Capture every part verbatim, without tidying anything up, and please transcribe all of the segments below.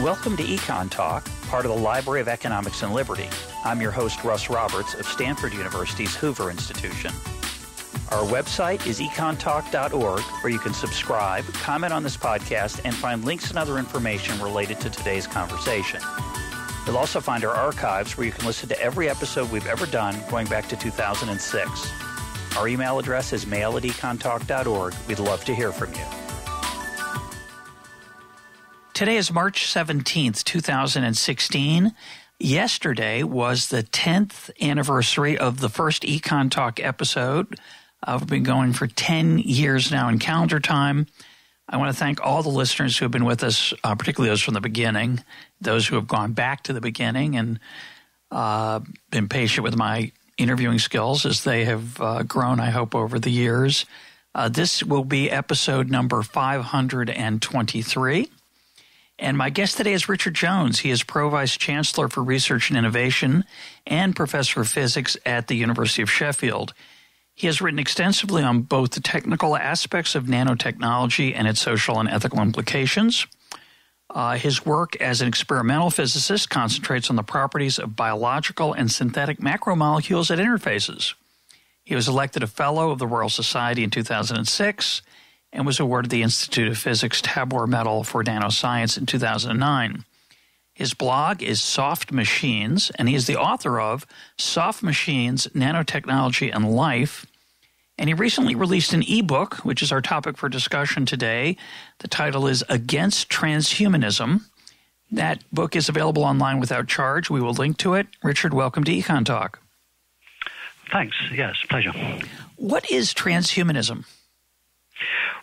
Welcome to EconTalk, part of the Library of Economics and Liberty. I'm your host, Russ Roberts of Stanford University's Hoover Institution. Our website is econtalk dot org, where you can subscribe, comment on this podcast, and find links and other information related to today's conversation. You'll also find our archives, where you can listen to every episode we've ever done, going back to two thousand six. Our email address is mail at econtalk dot org. We'd love to hear from you. Today is March seventeenth, two thousand sixteen. Yesterday was the tenth anniversary of the first Econ Talk episode. I've been going for ten years now in calendar time. I want to thank all the listeners who have been with us, uh, particularly those from the beginning, those who have gone back to the beginning and uh, been patient with my interviewing skills as they have uh, grown, I hope, over the years. Uh, this will be episode number five hundred twenty-three. And my guest today is Richard Jones. He is Pro-Vice Chancellor for Research and Innovation and Professor of Physics at the University of Sheffield. He has written extensively on both the technical aspects of nanotechnology and its social and ethical implications. Uh, his work as an experimental physicist concentrates on the properties of biological and synthetic macromolecules at interfaces. He was elected a Fellow of the Royal Society in two thousand six and was awarded the Institute of Physics Tabor Medal for Nanoscience in two thousand nine. His blog is Soft Machines, and he is the author of Soft Machines, Nanotechnology, and Life. And he recently released an ebook, which is our topic for discussion today. The title is Against Transhumanism. That book is available online without charge. We will link to it. Richard, welcome to Econ Talk. Thanks. Yes, pleasure. What is transhumanism?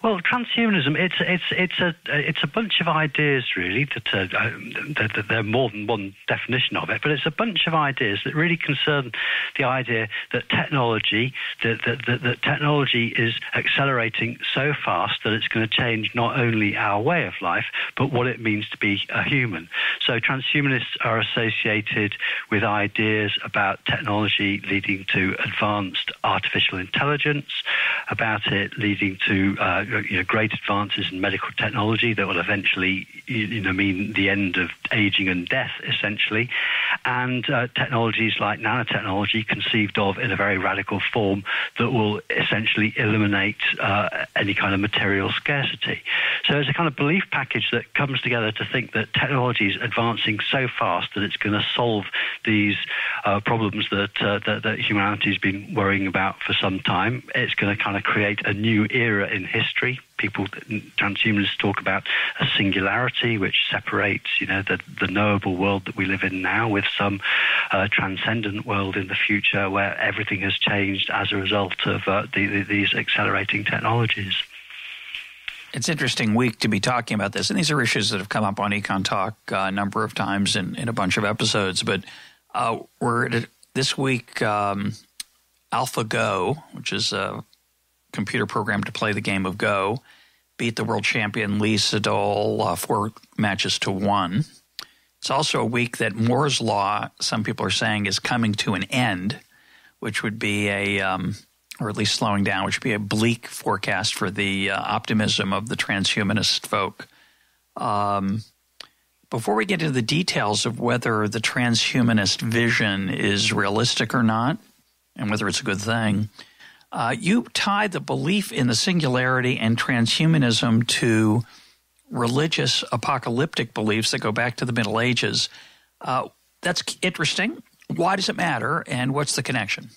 Well, transhumanism, it's it's it's a it's a bunch of ideas, really, that uh, there are more than one definition of it, but it's a bunch of ideas that really concern the idea that technology, that, that, that, that technology is accelerating so fast that it's going to change not only our way of life, but what it means to be a human. So transhumanists are associated with ideas about technology leading to advanced artificial intelligence, about it leading to Uh, you know, great advances in medical technology that will eventually, you know, mean the end of aging and death, essentially, and uh, technologies like nanotechnology, conceived of in a very radical form that will essentially eliminate uh, any kind of material scarcity. So it's a kind of belief package that comes together to think that technology is advancing so fast that it's going to solve these uh, problems that, uh, that, that humanity has been worrying about for some time. It's going to kind of create a new era in history. People, transhumanists, talk about a singularity which separates, you know, the, the knowable world that we live in now with some uh, transcendent world in the future where everything has changed as a result of uh, the, the, these accelerating technologies. It's an interesting week to be talking about this, and these are issues that have come up on Econ Talk uh, a number of times in, in a bunch of episodes. But uh, we're at, this week, um, AlphaGo, which is a computer program to play the game of Go, beat the world champion Lee Sedol uh, four matches to one. It's also a week that Moore's Law, some people are saying, is coming to an end, which would be a um, – or at least slowing down, which would be a bleak forecast for the uh, optimism of the transhumanist folk. Um, before we get into the details of whether the transhumanist vision is realistic or not and whether it's a good thing, Uh, you tie the belief in the singularity and transhumanism to religious apocalyptic beliefs that go back to the Middle Ages. Uh, that's interesting. Why does it matter, and what's the connection?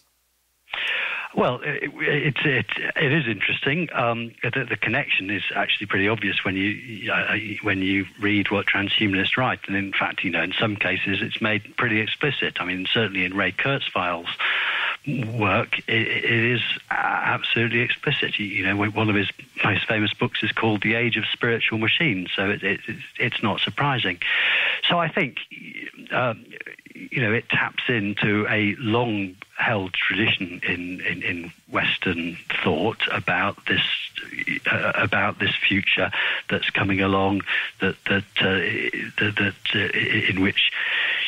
Well, it, it, it, it is interesting. Um, the, the connection is actually pretty obvious when you uh, when you read what transhumanists write. And in fact, you know, in some cases, it's made pretty explicit. I mean, certainly in Ray Kurzweil's work, it, it is absolutely explicit. You, you know, one of his most famous books is called The Age of Spiritual Machines, so it, it, it's not surprising. So I think, um, you know, it taps into a long held tradition in, in, in Western thought about this uh, about this future that's coming along, that that uh, that, that uh, in which,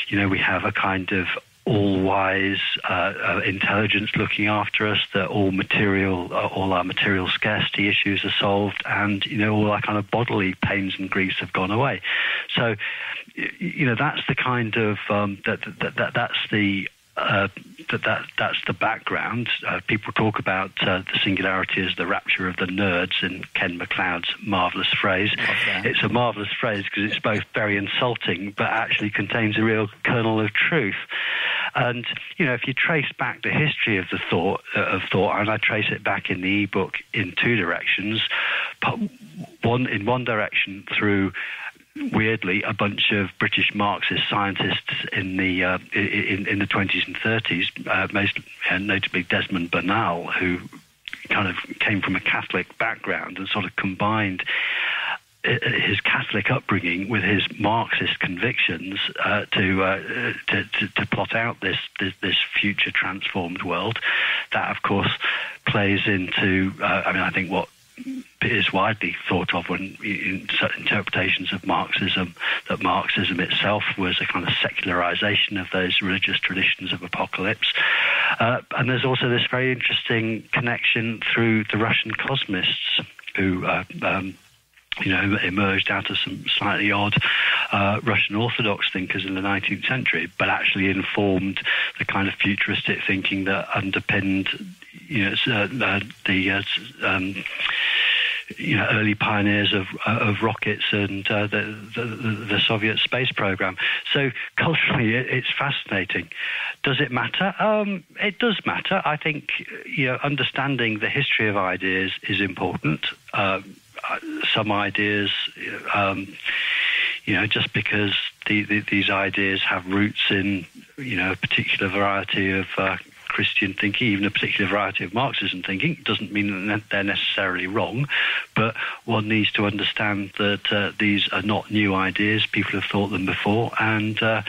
you know, we have a kind of all-wise uh, uh, intelligence looking after us, that all material, uh, all our material scarcity issues are solved, and, you know, all our kind of bodily pains and griefs have gone away. So you know, that's the kind of um, that, that that that's the uh, that that that's the background. Uh, people talk about uh, the singularity as the rapture of the nerds, in Ken MacLeod's marvelous phrase. Okay. It's a marvelous phrase because it's both very insulting, but actually contains a real kernel of truth. And you know, if you trace back the history of the thought uh, of thought, and I trace it back in the e-book in two directions. One in one direction through. Weirdly, a bunch of British Marxist scientists in the uh, in, in the twenties and thirties, uh, most uh, notably Desmond Bernal, who kind of came from a Catholic background and sort of combined his Catholic upbringing with his Marxist convictions uh, to, uh, to, to to plot out this, this this future transformed world. That, of course, plays into. Uh, I mean, I think what. is widely thought of when in interpretations of Marxism, that Marxism itself was a kind of secularization of those religious traditions of apocalypse. Uh, and there's also this very interesting connection through the Russian cosmists who... Uh, um, you know, emerged out of some slightly odd uh, Russian Orthodox thinkers in the nineteenth century, but actually informed the kind of futuristic thinking that underpinned, you know, uh, the uh, um, you know, early pioneers of uh, of rockets and uh, the, the the Soviet space program. So culturally, it, it's fascinating. Does it matter? Um, it does matter. I think, you know, understanding the history of ideas is important. Uh, Some ideas, um, you know, just because the, the, these ideas have roots in, you know, a particular variety of uh, Christian thinking, even a particular variety of Marxism thinking, doesn't mean that they're necessarily wrong. But one needs to understand that uh, these are not new ideas. People have thought them before, and uh,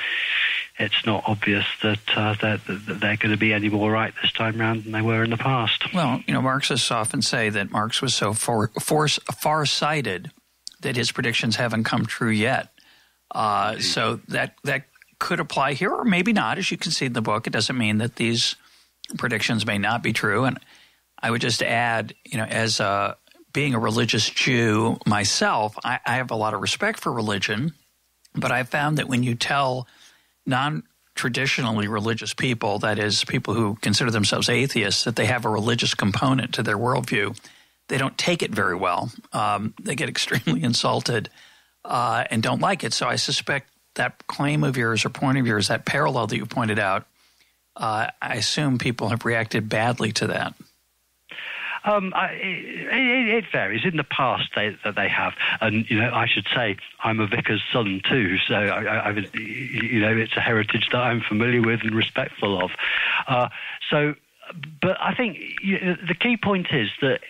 it's not obvious that uh, they're, they're going to be any more right this time around than they were in the past. Well, you know, Marxists often say that Marx was so far, far, far-sighted that his predictions haven't come true yet. Uh, so that that could apply here, or maybe not. As you can see in the book, it doesn't mean that these predictions may not be true. And I would just add, you know, as a, being a religious Jew myself, I, I have a lot of respect for religion, but I found that when you tell non-traditionally religious people, that is, people who consider themselves atheists, that they have a religious component to their worldview, they don't take it very well. Um, they get extremely insulted uh, and don't like it. So I suspect that claim of yours or point of yours, that parallel that you pointed out, uh, I assume people have reacted badly to that. Um, I, it, it varies. In the past, they, that they have, and you know, I should say I'm a vicar's son too, so I, I, I, you know, it's a heritage that I'm familiar with and respectful of. Uh, so, but I think you know, the key point is that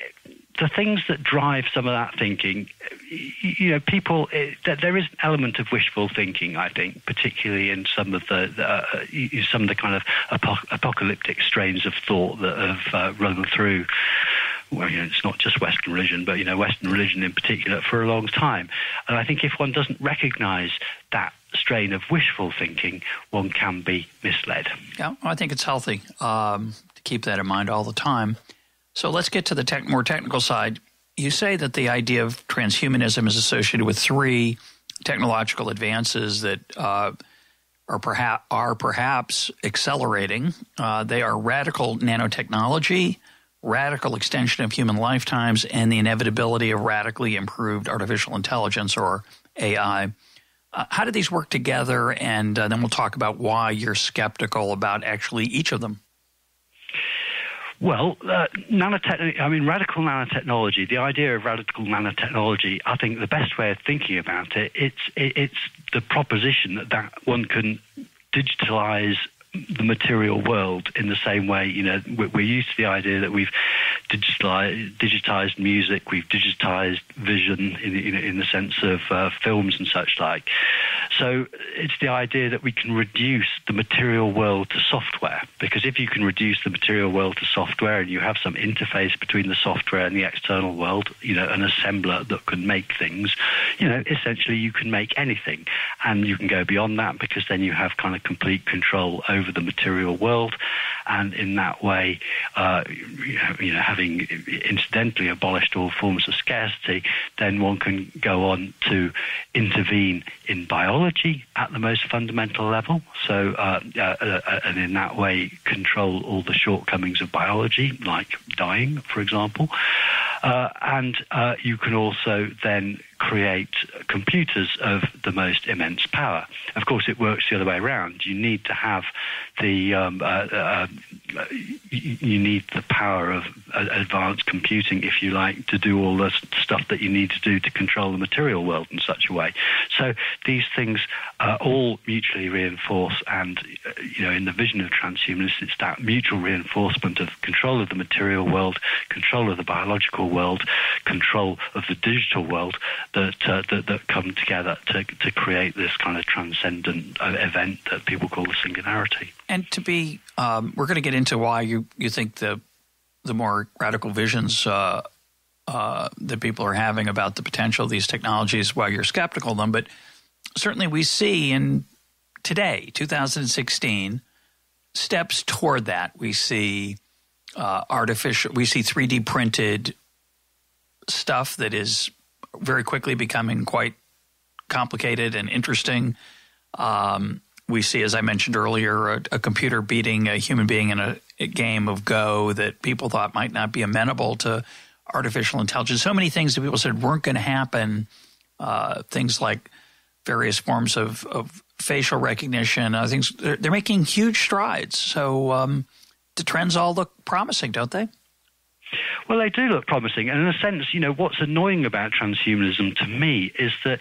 the things that drive some of that thinking, you know, people, it, there is an element of wishful thinking, I think, particularly in some of the, the uh, some of the kind of apoc apocalyptic strains of thought that have uh, run through. Well, you know, it's not just Western religion, but, you know, Western religion in particular for a long time. And I think if one doesn't recognize that strain of wishful thinking, one can be misled. Yeah, I think it's healthy um, to keep that in mind all the time. So let's get to the tech, more technical side. You say that the idea of transhumanism is associated with three technological advances that uh, are, perha are perhaps accelerating. Uh, they are radical nanotechnology, radical extension of human lifetimes, and the inevitability of radically improved artificial intelligence, or A I. Uh, how do these work together? And uh, then we'll talk about why you're skeptical about actually each of them. Well, uh, nanotech I mean, radical nanotechnology, the idea of radical nanotechnology, I think the best way of thinking about it, it's, it's the proposition that one can digitalize the material world in the same way. You know, we're used to the idea that we've digitalized, digitized music, we've digitized vision in the, in, in the sense of uh, films and such like. So it's the idea that we can reduce the material world to software, because if you can reduce the material world to software and you have some interface between the software and the external world, you know, an assembler that can make things, you know, essentially you can make anything. And you can go beyond that because then you have kind of complete control over the material world. and in that way, uh, you know, having incidentally abolished all forms of scarcity, then one can go on to intervene in biology at the most fundamental level. So, uh, uh, and in that way, control all the shortcomings of biology, like dying, for example. Uh, and uh, you can also then create computers of the most immense power. Of course, it works the other way around. You need to have the um, uh, uh, you need the power of advanced computing, if you like, to do all the stuff that you need to do to control the material world in such a way. So these things are all mutually reinforce, and you know, in the vision of transhumanists, it's that mutual reinforcement of control of the material world, control of the biological world, control of the digital world, that, uh, that that come together to, to create this kind of transcendent uh, event that people call the singularity. And to be, um, we're going to get into why you, you think the the more radical visions uh, uh, that people are having about the potential of these technologies, why you're skeptical of them. But certainly we see in today, two thousand sixteen, steps toward that. We see uh, artificial, we see three D printed stuff that is very quickly becoming quite complicated and interesting. Um, we see, as I mentioned earlier, a, a computer beating a human being in a, a game of Go that people thought might not be amenable to artificial intelligence. So many things that people said weren't going to happen, uh, things like various forms of, of facial recognition. Uh, things they're, they're making huge strides. So um, the trends all look promising, don't they? Well, they do look promising, and in a sense, you know, what's annoying about transhumanism to me is that,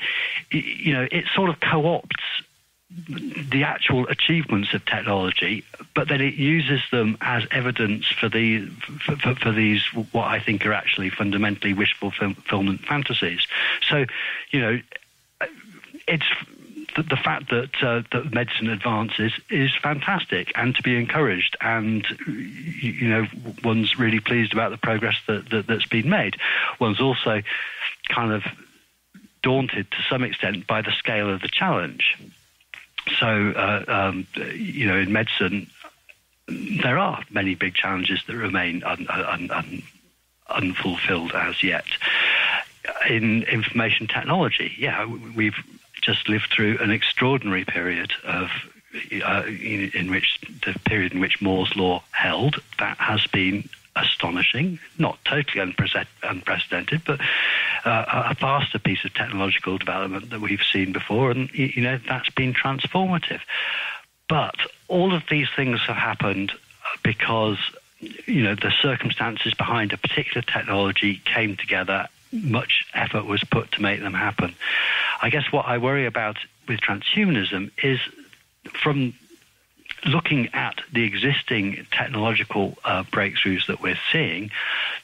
you know, it sort of co-opts the actual achievements of technology, but then it uses them as evidence for the for, for, for these what I think are actually fundamentally wishful fulfillment fantasies. So, you know, it's. The, the fact that uh, that medicine advances is fantastic and to be encouraged, and you know, one's really pleased about the progress that, that that's been made. One's also kind of daunted to some extent by the scale of the challenge. So uh, um, you know, in medicine, there are many big challenges that remain un, un, un, unfulfilled as yet. In information technology, yeah, we've just lived through an extraordinary period of uh, in, in which the period in which Moore's Law held. That has been astonishing, not totally unprecedented, but uh, a faster piece of technological development that we've seen before, and you know, that's been transformative. But all of these things have happened because, you know, the circumstances behind a particular technology came together. Much effort was put to make them happen. I guess what I worry about with transhumanism is, from looking at the existing technological uh, breakthroughs that we're seeing,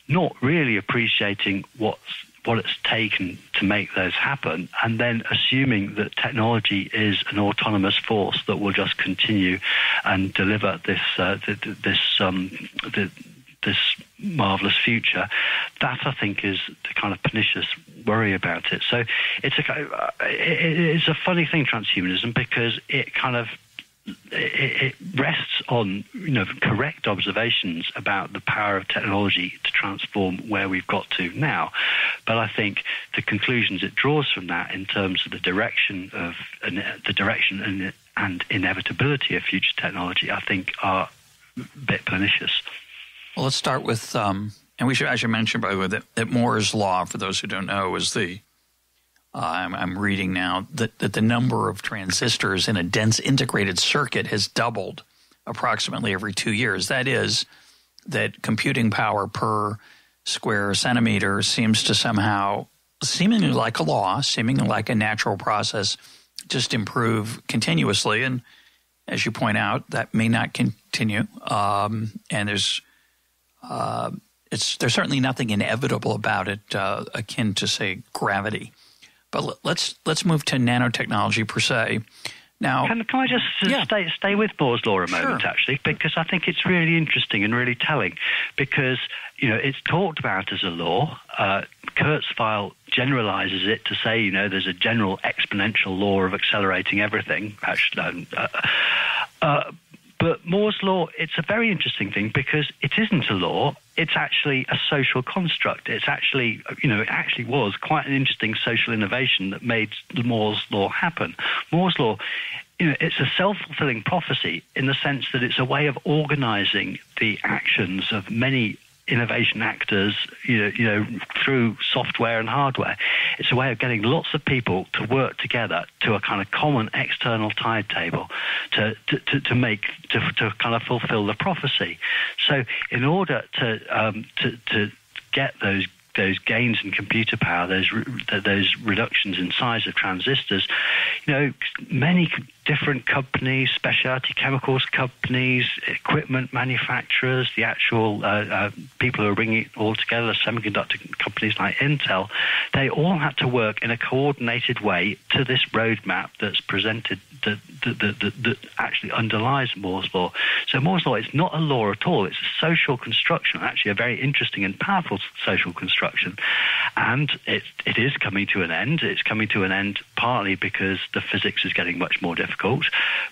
not really appreciating what's, what it's taken to make those happen, and then assuming that technology is an autonomous force that will just continue and deliver this uh, this um, the, this marvelous future. That, I think, is the kind of pernicious worry about it. So it's a it's a funny thing, transhumanism, because it kind of it rests on, you know, correct observations about the power of technology to transform where we've got to now. But I think the conclusions it draws from that, in terms of the direction of the direction and and inevitability of future technology, I think are a bit pernicious. Well, let's start with, um, and we should, I should mention, by the way, that, that Moore's Law, for those who don't know, is the, uh, I'm, I'm reading now, that, that the number of transistors in a dense integrated circuit has doubled approximately every two years. That is, that computing power per square centimeter seems to somehow, seemingly like a law, seemingly like a natural process, just improve continuously. And as you point out, that may not continue. Um, and there's... Uh, it's there's certainly nothing inevitable about it, uh, akin to, say, gravity. But let's let's move to nanotechnology per se. Now, can, can I just yeah. stay stay with Moore's Law a moment, sure. actually, because I think it's really interesting and really telling, because you know, it's talked about as a law. Uh, Kurzweil generalizes it to say, you know, there's a general exponential law of accelerating everything. Actually, uh, uh, But Moore's Law, it's a very interesting thing because it isn't a law. It's actually a social construct. It's actually, you know, it actually was quite an interesting social innovation that made Moore's Law happen. Moore's Law, you know, it's a self-fulfilling prophecy in the sense that it's a way of organizing the actions of many innovation actors, you know, you know, through software and hardware. It's a way of getting lots of people to work together to a kind of common external timetable to to, to, to make to, to kind of fulfill the prophecy. So, in order to um, to to get those those gains in computer power, those those reductions in size of transistors, you know, many different companies, specialty chemicals companies, equipment manufacturers, the actual uh, uh, people who are bringing it all together, semiconductor companies like Intel, they all had to work in a coordinated way to this roadmap that's presented that, that, that, that, that actually underlies Moore's Law. So Moore's Law is not a law at all. It's a social construction, actually a very interesting and powerful social construction. And it, it is coming to an end. It's coming to an end partly because the physics is getting much more difficult.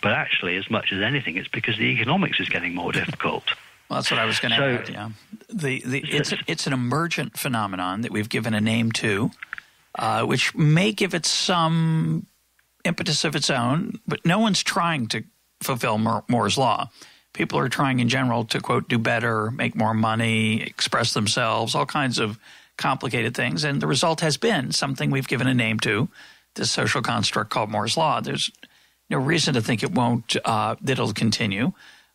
But actually, as much as anything, it's because the economics is getting more difficult. Well, that's what I was going to so, add. Yeah, the, the, it's a, it's an emergent phenomenon that we've given a name to, uh, which may give it some impetus of its own. But no one's trying to fulfill Moore's Law. People are trying, in general, to quote, do better, make more money, express themselves, all kinds of complicated things. And the result has been something we've given a name to, this social construct called Moore's Law. There's no reason to think it won't, uh, that it'll continue.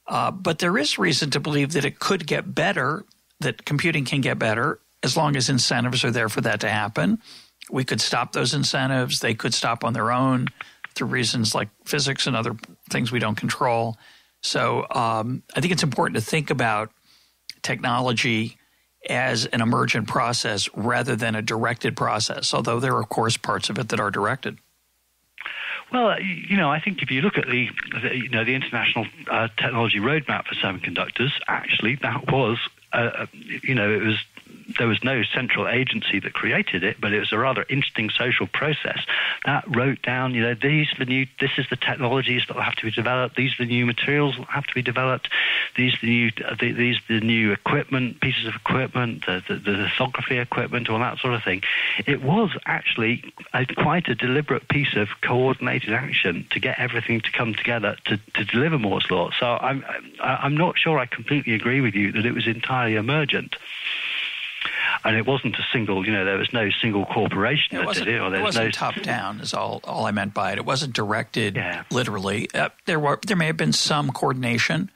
Uh, but there is reason to believe that it could get better, that computing can get better, as long as incentives are there for that to happen. We could stop those incentives. They could stop on their own through reasons like physics and other things we don't control. So um, I think it's important to think about technology as an emergent process rather than a directed process, although there are, of course, parts of it that are directed. Well, you know, I think if you look at the, the you know, the international uh, technology roadmap for semiconductors, actually that was, uh, you know, it was there was no central agency that created it, but it was a rather interesting social process that wrote down, you know, these are the new, this is the technologies that will have to be developed, these are the new materials that will have to be developed, these are the new, uh, the, these are the new equipment, pieces of equipment, the, the, the lithography equipment, all that sort of thing. It was actually a, quite a deliberate piece of coordinated action to get everything to come together to, to deliver Moore's Law. So I'm I'm not sure I completely agree with you that it was entirely emergent. And it wasn't a single, you know, there was no single corporation that did it. Or there it wasn't was no... top-down is all, all I meant by it. It wasn't directed yeah. literally. Uh, there were there may have been some coordination.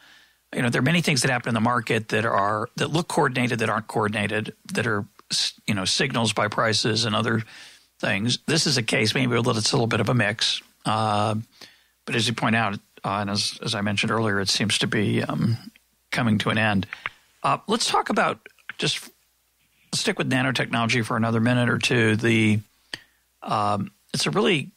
You know, there are many things that happen in the market that are that look coordinated that aren't coordinated, that are, you know, signals by prices and other things. This is a case maybe that it's a little bit of a mix. Uh, but as you point out, uh, and as, as I mentioned earlier, it seems to be um, coming to an end. Uh, let's talk about just – stick with nanotechnology for another minute or two. The um, it's a really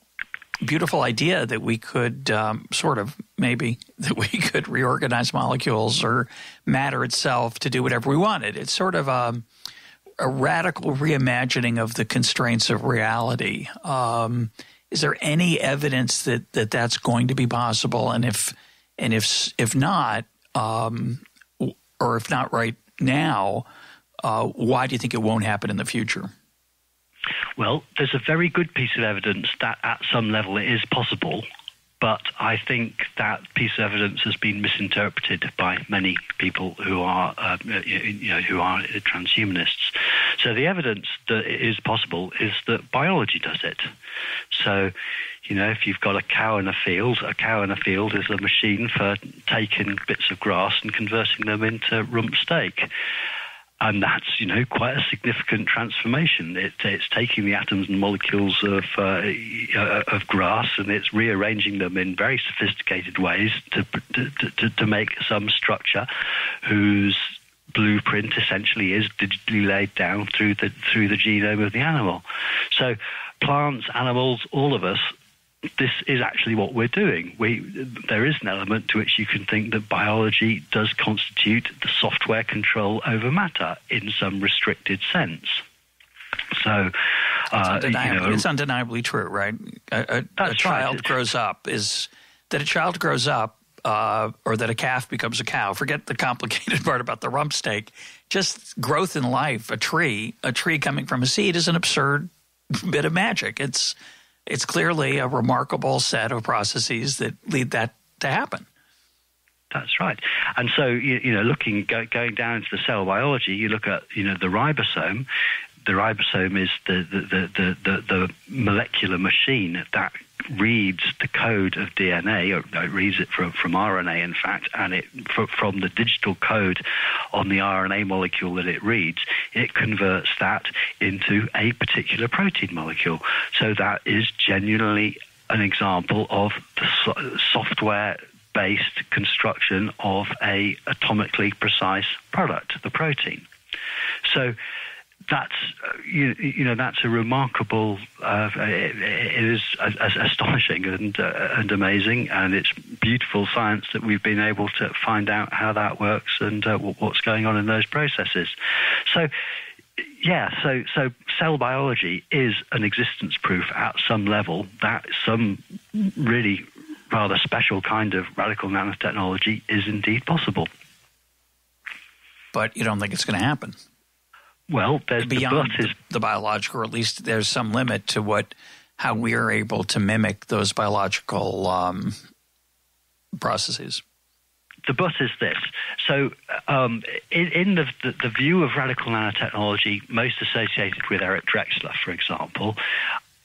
beautiful idea that we could um, sort of maybe that we could reorganize molecules or matter itself to do whatever we wanted. It's sort of a, a radical reimagining of the constraints of reality. Um, is there any evidence that, that that's going to be possible? And if and if if not, um, or if not right now. Uh, why do you think it won't happen in the future? Well, there's a very good piece of evidence that at some level it is possible, but I think that piece of evidence has been misinterpreted by many people who are, uh, you know, who are transhumanists. So the evidence that it is possible is that biology does it. So, you know, if you've got a cow in a field, a cow in a field is a machine for taking bits of grass and converting them into rump steak. And that's, you know, quite a significant transformation. It, it's taking the atoms and molecules of uh, of grass and it's rearranging them in very sophisticated ways to to, to, to make some structure whose blueprint essentially is digitally laid down through the through the genome of the animal. So plants, animals, all of us. This is actually what we're doing. We, there is an element to which you can think that biology does constitute the software control over matter in some restricted sense. So, uh, you know, it's undeniably true, right? A, a, a child right. grows up is that a child grows up uh, or that a calf becomes a cow. Forget the complicated part about the rump steak. Just growth in life, a tree, a tree coming from a seed is an absurd bit of magic. It's, it's clearly a remarkable set of processes that lead that to happen. That's right. And so, you, you know, looking, go, going down into the cell biology, you look at, you know, the ribosome. The ribosome is the, the, the, the, the molecular machine that reads the code of D N A, or it reads it from, from R N A, in fact, and it from the digital code on the R N A molecule that it reads, it converts that into a particular protein molecule. So that is genuinely an example of the so software based construction of a atomically precise product, the protein. So that's, you, you know, that's a remarkable, uh, it, it is astonishing and, uh, and amazing, and it's beautiful science that we've been able to find out how that works and uh, what's going on in those processes. So, yeah, so, so cell biology is an existence proof at some level that some really rather special kind of radical nanotechnology is indeed possible. But you don't think it's going to happen? Well, there's beyond the, the biological, or at least there's some limit to what, how we are able to mimic those biological um, processes. The but is this. So um, in, in the, the, the view of radical nanotechnology, most associated with Eric Drexler, for example,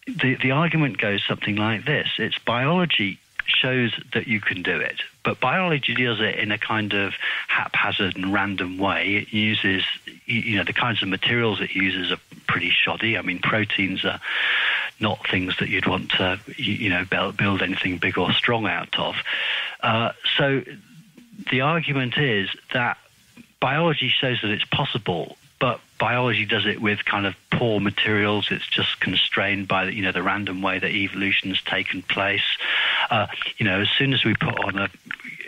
the, the argument goes something like this. It's biology shows that you can do it, but biology does it in a kind of haphazard and random way. It uses, you know, the kinds of materials it uses are pretty shoddy. I mean, proteins are not things that you'd want to, you know, build anything big or strong out of. Uh, so the argument is that biology shows that it's possible, but biology does it with kind of poor materials. It's just constrained by, you know, the random way that evolution's taken place. Uh, you know, as soon as we put on a,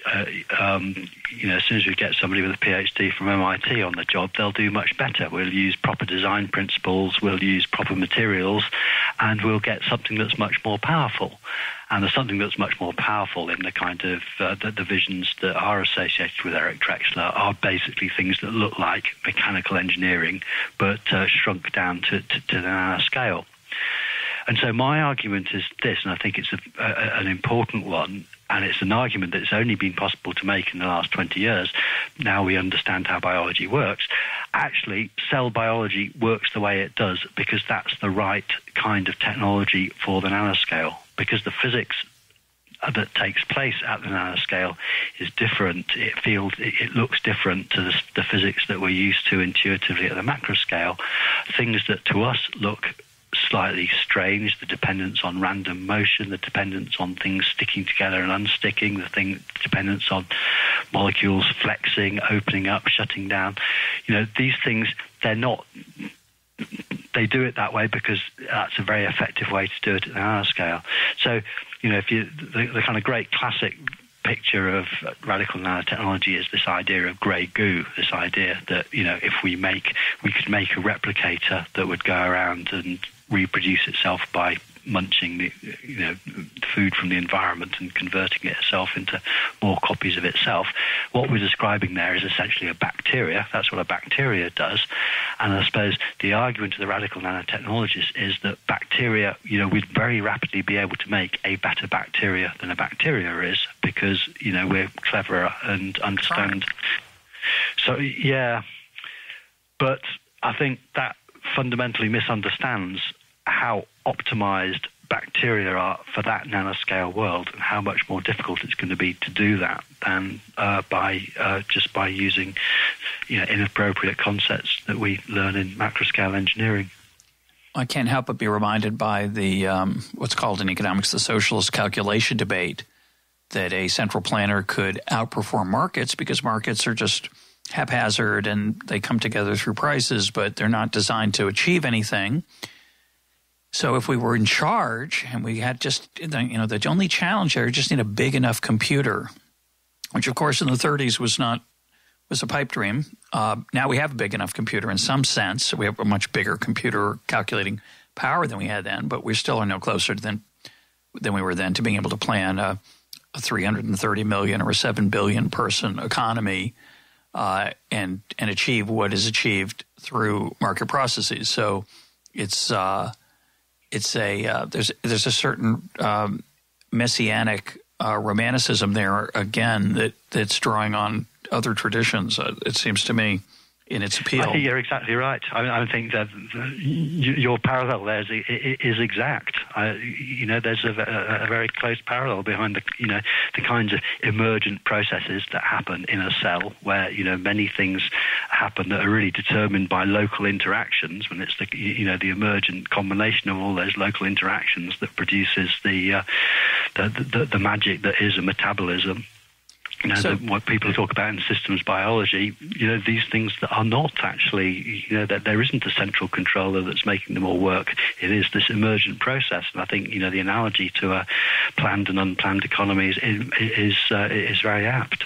uh, um, you know, as soon as we get somebody with a PhD from M I T on the job, they'll do much better. We'll use proper design principles, we'll use proper materials, and we'll get something that's much more powerful. And there's something that's much more powerful in the kind of uh, the, the visions that are associated with Eric Drexler are basically things that look like mechanical engineering, but uh, shrunk down to, to, to the nano scale. And so my argument is this, and I think it's a, a, an important one, and it's an argument that's only been possible to make in the last twenty years. Now we understand how biology works. Actually, cell biology works the way it does because that's the right kind of technology for the nanoscale, because the physics that takes place at the nanoscale is different. It feels, it looks different to the, the physics that we're used to intuitively at the macro scale. Things that to us look slightly strange, the dependence on random motion, the dependence on things sticking together and unsticking, the thing dependence on molecules flexing, opening up, shutting down. You know, these things, they're not, they do it that way because that's a very effective way to do it at the nanoscale. So, you know, if you, the, the kind of great classic picture of radical nanotechnology is this idea of grey goo, this idea that, you know, if we make, we could make a replicator that would go around and reproduce itself by munching the, you know, food from the environment and converting it itself into more copies of itself. What we're describing there is essentially a bacteria. That's what a bacteria does. And I suppose the argument of the radical nanotechnologists is that bacteria, you know, we'd very rapidly be able to make a better bacteria than a bacteria is because, you know, we're cleverer and understand. So, yeah. But I think that fundamentally misunderstands how optimized bacteria are for that nanoscale world and how much more difficult it's going to be to do that than uh, by uh, just by using, you know, inappropriate concepts that we learn in macroscale engineering. I can't help but be reminded by the um, what's called in economics the socialist calculation debate that a central planner could outperform markets because markets are just haphazard and they come together through prices, but they're not designed to achieve anything. So if we were in charge and we had just, you know, the only challenge there, you just need a big enough computer, which of course in the thirties was not, was a pipe dream. Uh, now we have a big enough computer in some sense. So we have a much bigger computer calculating power than we had then, but we still are no closer than, than we were then to being able to plan a, a three hundred thirty million or a seven billion person economy uh, and and achieve what is achieved through market processes. So it's uh, it's a uh, there's there's a certain um, messianic uh, romanticism there again that that's drawing on other traditions. Uh, it seems to me. In its appeal. I think you're exactly right. I mean, I think that your parallel there is, is exact. I, you know, there's a, a, a very close parallel behind the, you know, the kinds of emergent processes that happen in a cell where, you know, many things happen that are really determined by local interactions. When it's the, you know, the emergent combination of all those local interactions that produces the, uh, the, the, the magic that is a metabolism. You know, so, the, what people talk about in systems biology, you know, these things that are not actually, you know, that there isn't a central controller that's making them all work. It is this emergent process. And I think, you know, the analogy to uh, planned and unplanned economies is is, uh, is very apt.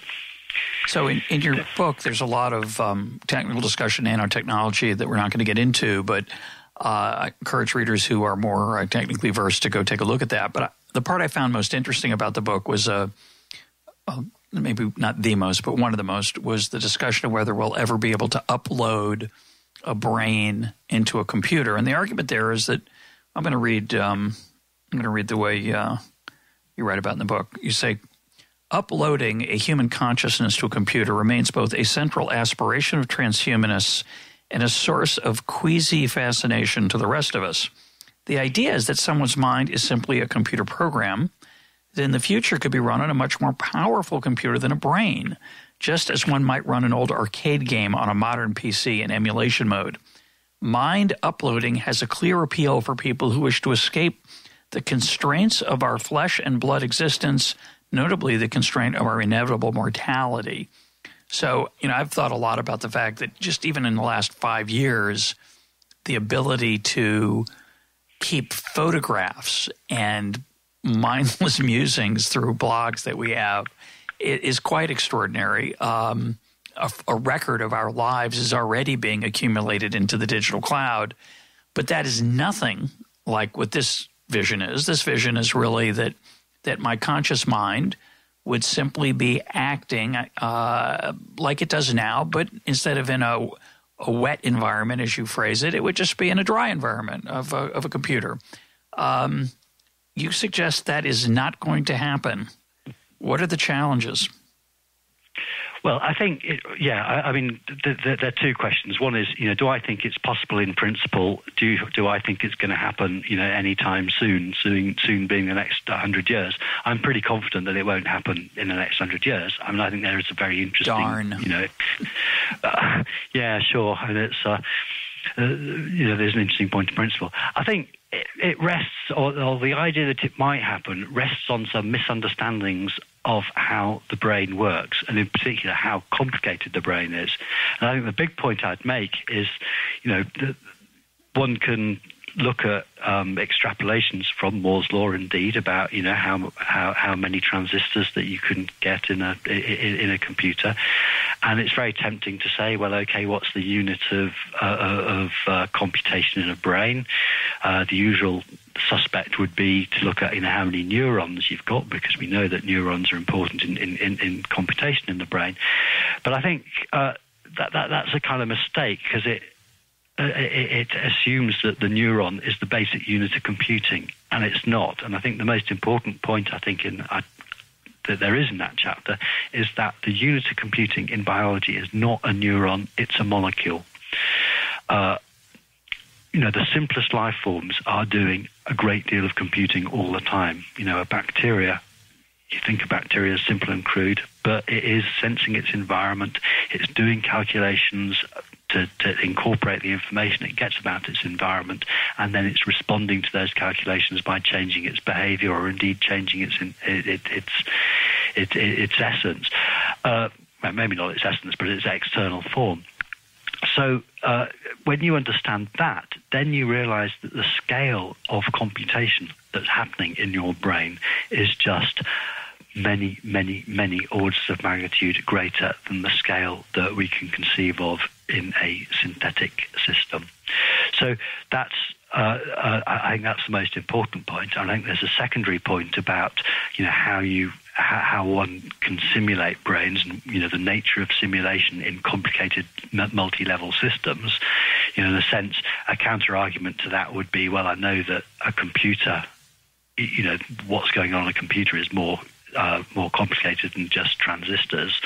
So in, in your book, there's a lot of um, technical discussion, nanotechnology, that we're not going to get into. But uh, I encourage readers who are more uh, technically versed to go take a look at that. But I, the part I found most interesting about the book was uh, uh, maybe not the most, but one of the most, was the discussion of whether we'll ever be able to upload a brain into a computer. And the argument there is that I'm going to read um, I'm going to read the way uh, you write about in the book. You say, uploading a human consciousness to a computer remains both a central aspiration of transhumanists and a source of queasy fascination to the rest of us. The idea is that someone's mind is simply a computer program that in the future could be run on a much more powerful computer than a brain, just as one might run an old arcade game on a modern P C in emulation mode. Mind uploading has a clear appeal for people who wish to escape the constraints of our flesh and blood existence, notably the constraint of our inevitable mortality. So, you know, I've thought a lot about the fact that just even in the last five years, the ability to keep photographs and mindless musings through blogs that we have, it is quite extraordinary. Um, a, a record of our lives is already being accumulated into the digital cloud, but that is nothing like what this vision is. This vision is really that that my conscious mind would simply be acting uh, like it does now, but instead of in a, a wet environment, as you phrase it, it would just be in a dry environment of a, of a computer. Um, You suggest that is not going to happen. What are the challenges? Well, I think, it, yeah, I, I mean, th th there are two questions. One is, you know, do I think it's possible in principle? Do do I think it's going to happen, you know, anytime soon, soon, soon being the next one hundred years? I'm pretty confident that it won't happen in the next one hundred years. I mean, I think there is a very interesting, Darn. you know, uh, yeah, sure. I mean, it's, uh, uh, you know, there's an interesting point in principle. I think it rests, or, or the idea that it might happen rests on some misunderstandings of how the brain works, and in particular how complicated the brain is. And I think the big point I'd make is, you know, that one can look at um, extrapolations from Moore's Law, indeed, about, you know, how how how many transistors that you can get in a in, in a computer, and it's very tempting to say, well, okay, what's the unit of uh, of uh, computation in a brain? Uh, the usual suspect would be to look at, you know, how many neurons you've got, because we know that neurons are important in in, in, in computation in the brain. But I think uh, that, that that's a kind of mistake, because it. It assumes that the neuron is the basic unit of computing, and it's not. And I think the most important point I think in, I, that there is in that chapter is that the unit of computing in biology is not a neuron, it's a molecule. Uh, you know, the simplest life forms are doing a great deal of computing all the time. You know, a bacteria, you think of bacteria as simple and crude, but it is sensing its environment, it's doing calculations To, to incorporate the information it gets about its environment, and then it's responding to those calculations by changing its behavior, or indeed changing its in, it, it, its it, it, its essence. Uh, well, maybe not its essence, but its external form. So uh, when you understand that, then you realize that the scale of computation that's happening in your brain is just many, many, many orders of magnitude greater than the scale that we can conceive of in a synthetic system. So that's Uh, uh, I think that's the most important point. I think there's a secondary point about, you know, how you how, how one can simulate brains and, you know, the nature of simulation in complicated multi-level systems. You know, in a sense, a counter-argument to that would be, well, I know that a computer, you know, what's going on in a computer is more uh, more complicated than just transistors,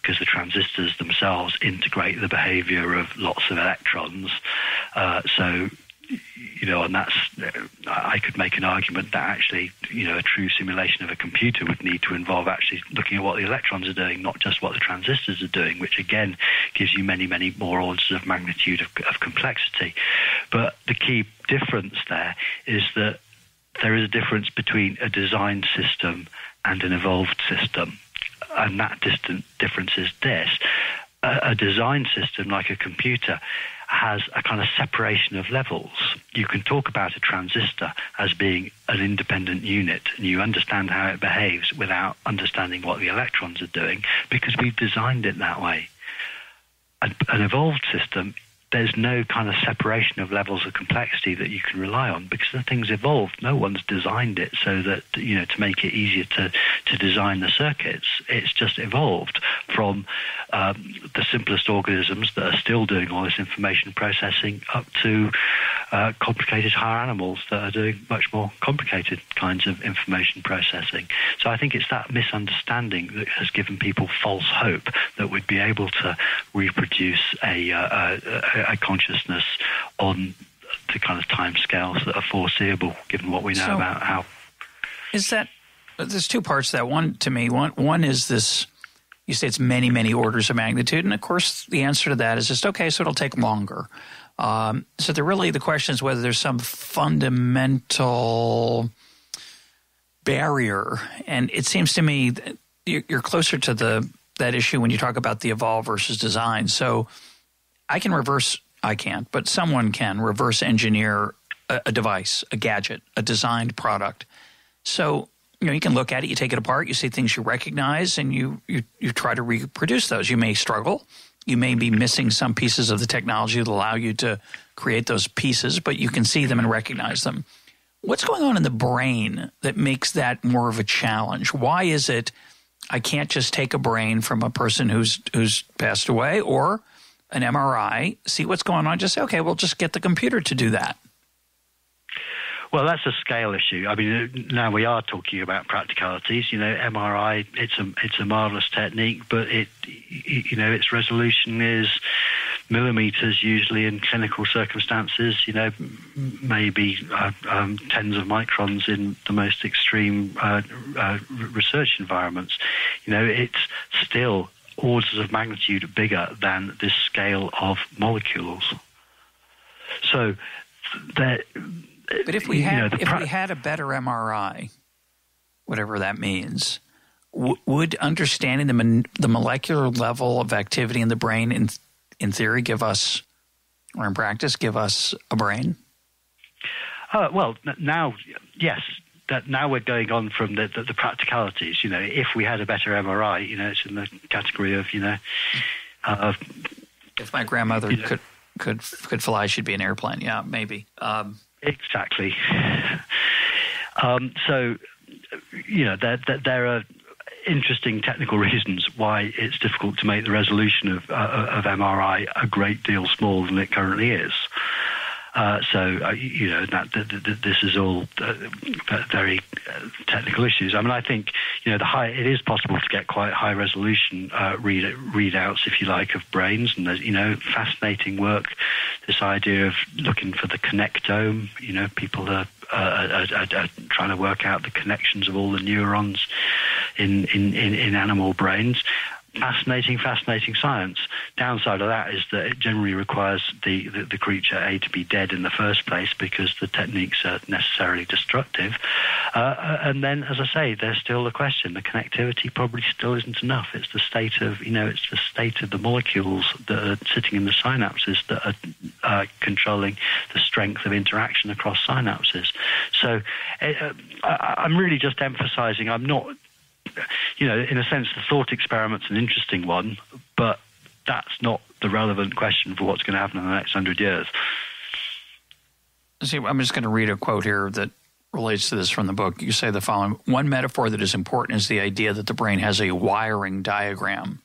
because the transistors themselves integrate the behavior of lots of electrons. Uh, so... You know, and that's, I could make an argument that actually, you know, a true simulation of a computer would need to involve actually looking at what the electrons are doing, not just what the transistors are doing, which again gives you many, many more orders of magnitude of, of complexity. But the key difference there is that there is a difference between a designed system and an evolved system. And that distant difference is this. A, a design system like a computer has a kind of separation of levels. You can talk about a transistor as being an independent unit, and you understand how it behaves without understanding what the electrons are doing, because we've designed it that way. An, an evolved system, there's no kind of separation of levels of complexity that you can rely on, because the thing's evolved. No one's designed it so that, you know, to make it easier to, to design the circuits. It's just evolved from um, the simplest organisms that are still doing all this information processing up to uh, complicated higher animals that are doing much more complicated kinds of information processing. So I think it's that misunderstanding that has given people false hope that we'd be able to reproduce a, uh, a, a a consciousness on the kind of timescales that are foreseeable, given what we know so about how. Is that there's two parts to that. One to me, one one is this. You say it's many, many orders of magnitude, and of course, the answer to that is just okay. So it'll take longer. Um, so the really the question is whether there's some fundamental barrier, and it seems to me that you're closer to the that issue when you talk about the evolve versus design. So. I can reverse – I can't, but someone can reverse engineer a, a device, a gadget, a designed product. So, you know, you can look at it. You take it apart. You see things you recognize, and you, you, you try to reproduce those. You may struggle. You may be missing some pieces of the technology that allow you to create those pieces, but you can see them and recognize them. What's going on in the brain that makes that more of a challenge? Why is it I can't just take a brain from a person who's who's passed away or – an M R I, see what's going on, just say, okay, we'll just get the computer to do that. Well, that's a scale issue. I mean, now we are talking about practicalities. You know, M R I, it's a, it's a marvelous technique, but it, you know, its resolution is millimeters usually in clinical circumstances, you know, maybe uh, um, tens of microns in the most extreme uh, uh, research environments. You know, it's still orders of magnitude bigger than this scale of molecules. So that. But if we had, know, if we had a better M R I, whatever that means, w would understanding the mon the molecular level of activity in the brain, in in theory, give us, or in practice, give us a brain? Uh, well, now, yes. That now we're going on from the, the, the practicalities. You know, if we had a better M R I, you know, it's in the category of, you know, uh, if my grandmother you know, could could could fly, she'd be an airplane. Yeah, maybe. Um, exactly. um, so, you know, there, there there are interesting technical reasons why it's difficult to make the resolution of uh, of M R I a great deal smaller than it currently is. Uh, so, uh, you know, that, that, that this is all uh, very uh, technical issues. I mean, I think, you know, the high, it is possible to get quite high resolution uh, read, readouts, if you like, of brains. And, there's, you know, fascinating work, this idea of looking for the connectome. You know, people are, uh, are, are, are trying to work out the connections of all the neurons in, in, in, in animal brains. Fascinating, fascinating science. Downside of that is that it generally requires the, the, the creature, A, to be dead in the first place because the techniques are necessarily destructive. Uh, and then, as I say, there's still the question. The connectivity probably still isn't enough. It's the state of, you know, it's the state of the molecules that are sitting in the synapses that are uh, controlling the strength of interaction across synapses. So uh, I'm really just emphasizing I'm not... You know, in a sense, the thought experiment's an interesting one, but that's not the relevant question for what's going to happen in the next hundred years. See, I'm just going to read a quote here that relates to this from the book. You say the following: one metaphor that is important is the idea that the brain has a wiring diagram.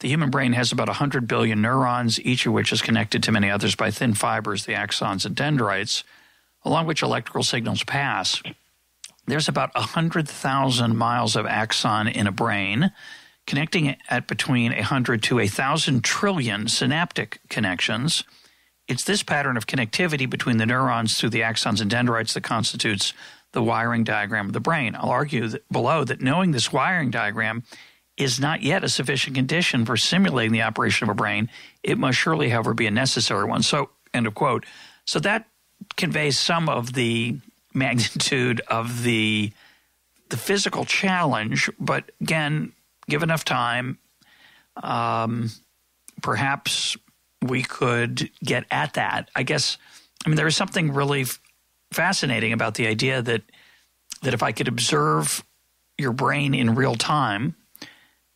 The human brain has about one hundred billion neurons, each of which is connected to many others by thin fibers, the axons and dendrites, along which electrical signals pass. There's about one hundred thousand miles of axon in a brain, connecting at between one hundred to one thousand trillion synaptic connections. It's this pattern of connectivity between the neurons through the axons and dendrites that constitutes the wiring diagram of the brain. I'll argue that below that knowing this wiring diagram is not yet a sufficient condition for simulating the operation of a brain. It must surely, however, be a necessary one. So, end of quote. So that conveys some of the magnitude of the the physical challenge, but again, give enough time, um, perhaps we could get at that. I guess, I mean, there is something really fascinating about the idea that that if I could observe your brain in real time,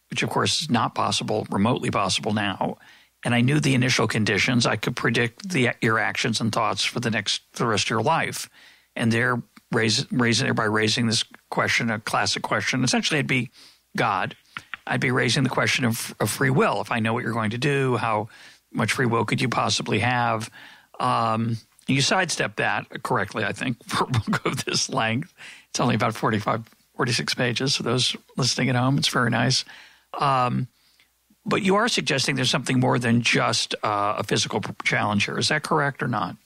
which of course is not possible, remotely possible now, and I knew the initial conditions, I could predict the, your actions and thoughts for the next the rest of your life. And they're raise, raising by raising this question, a classic question. Essentially, it'd be God. I'd be raising the question of, of free will. If I know what you're going to do, how much free will could you possibly have? Um, you sidestep that correctly, I think, for a book of this length. It's only about forty-five, forty-six pages. So those listening at home, it's very nice. Um, but you are suggesting there's something more than just uh, a physical challenge here. Is that correct or not?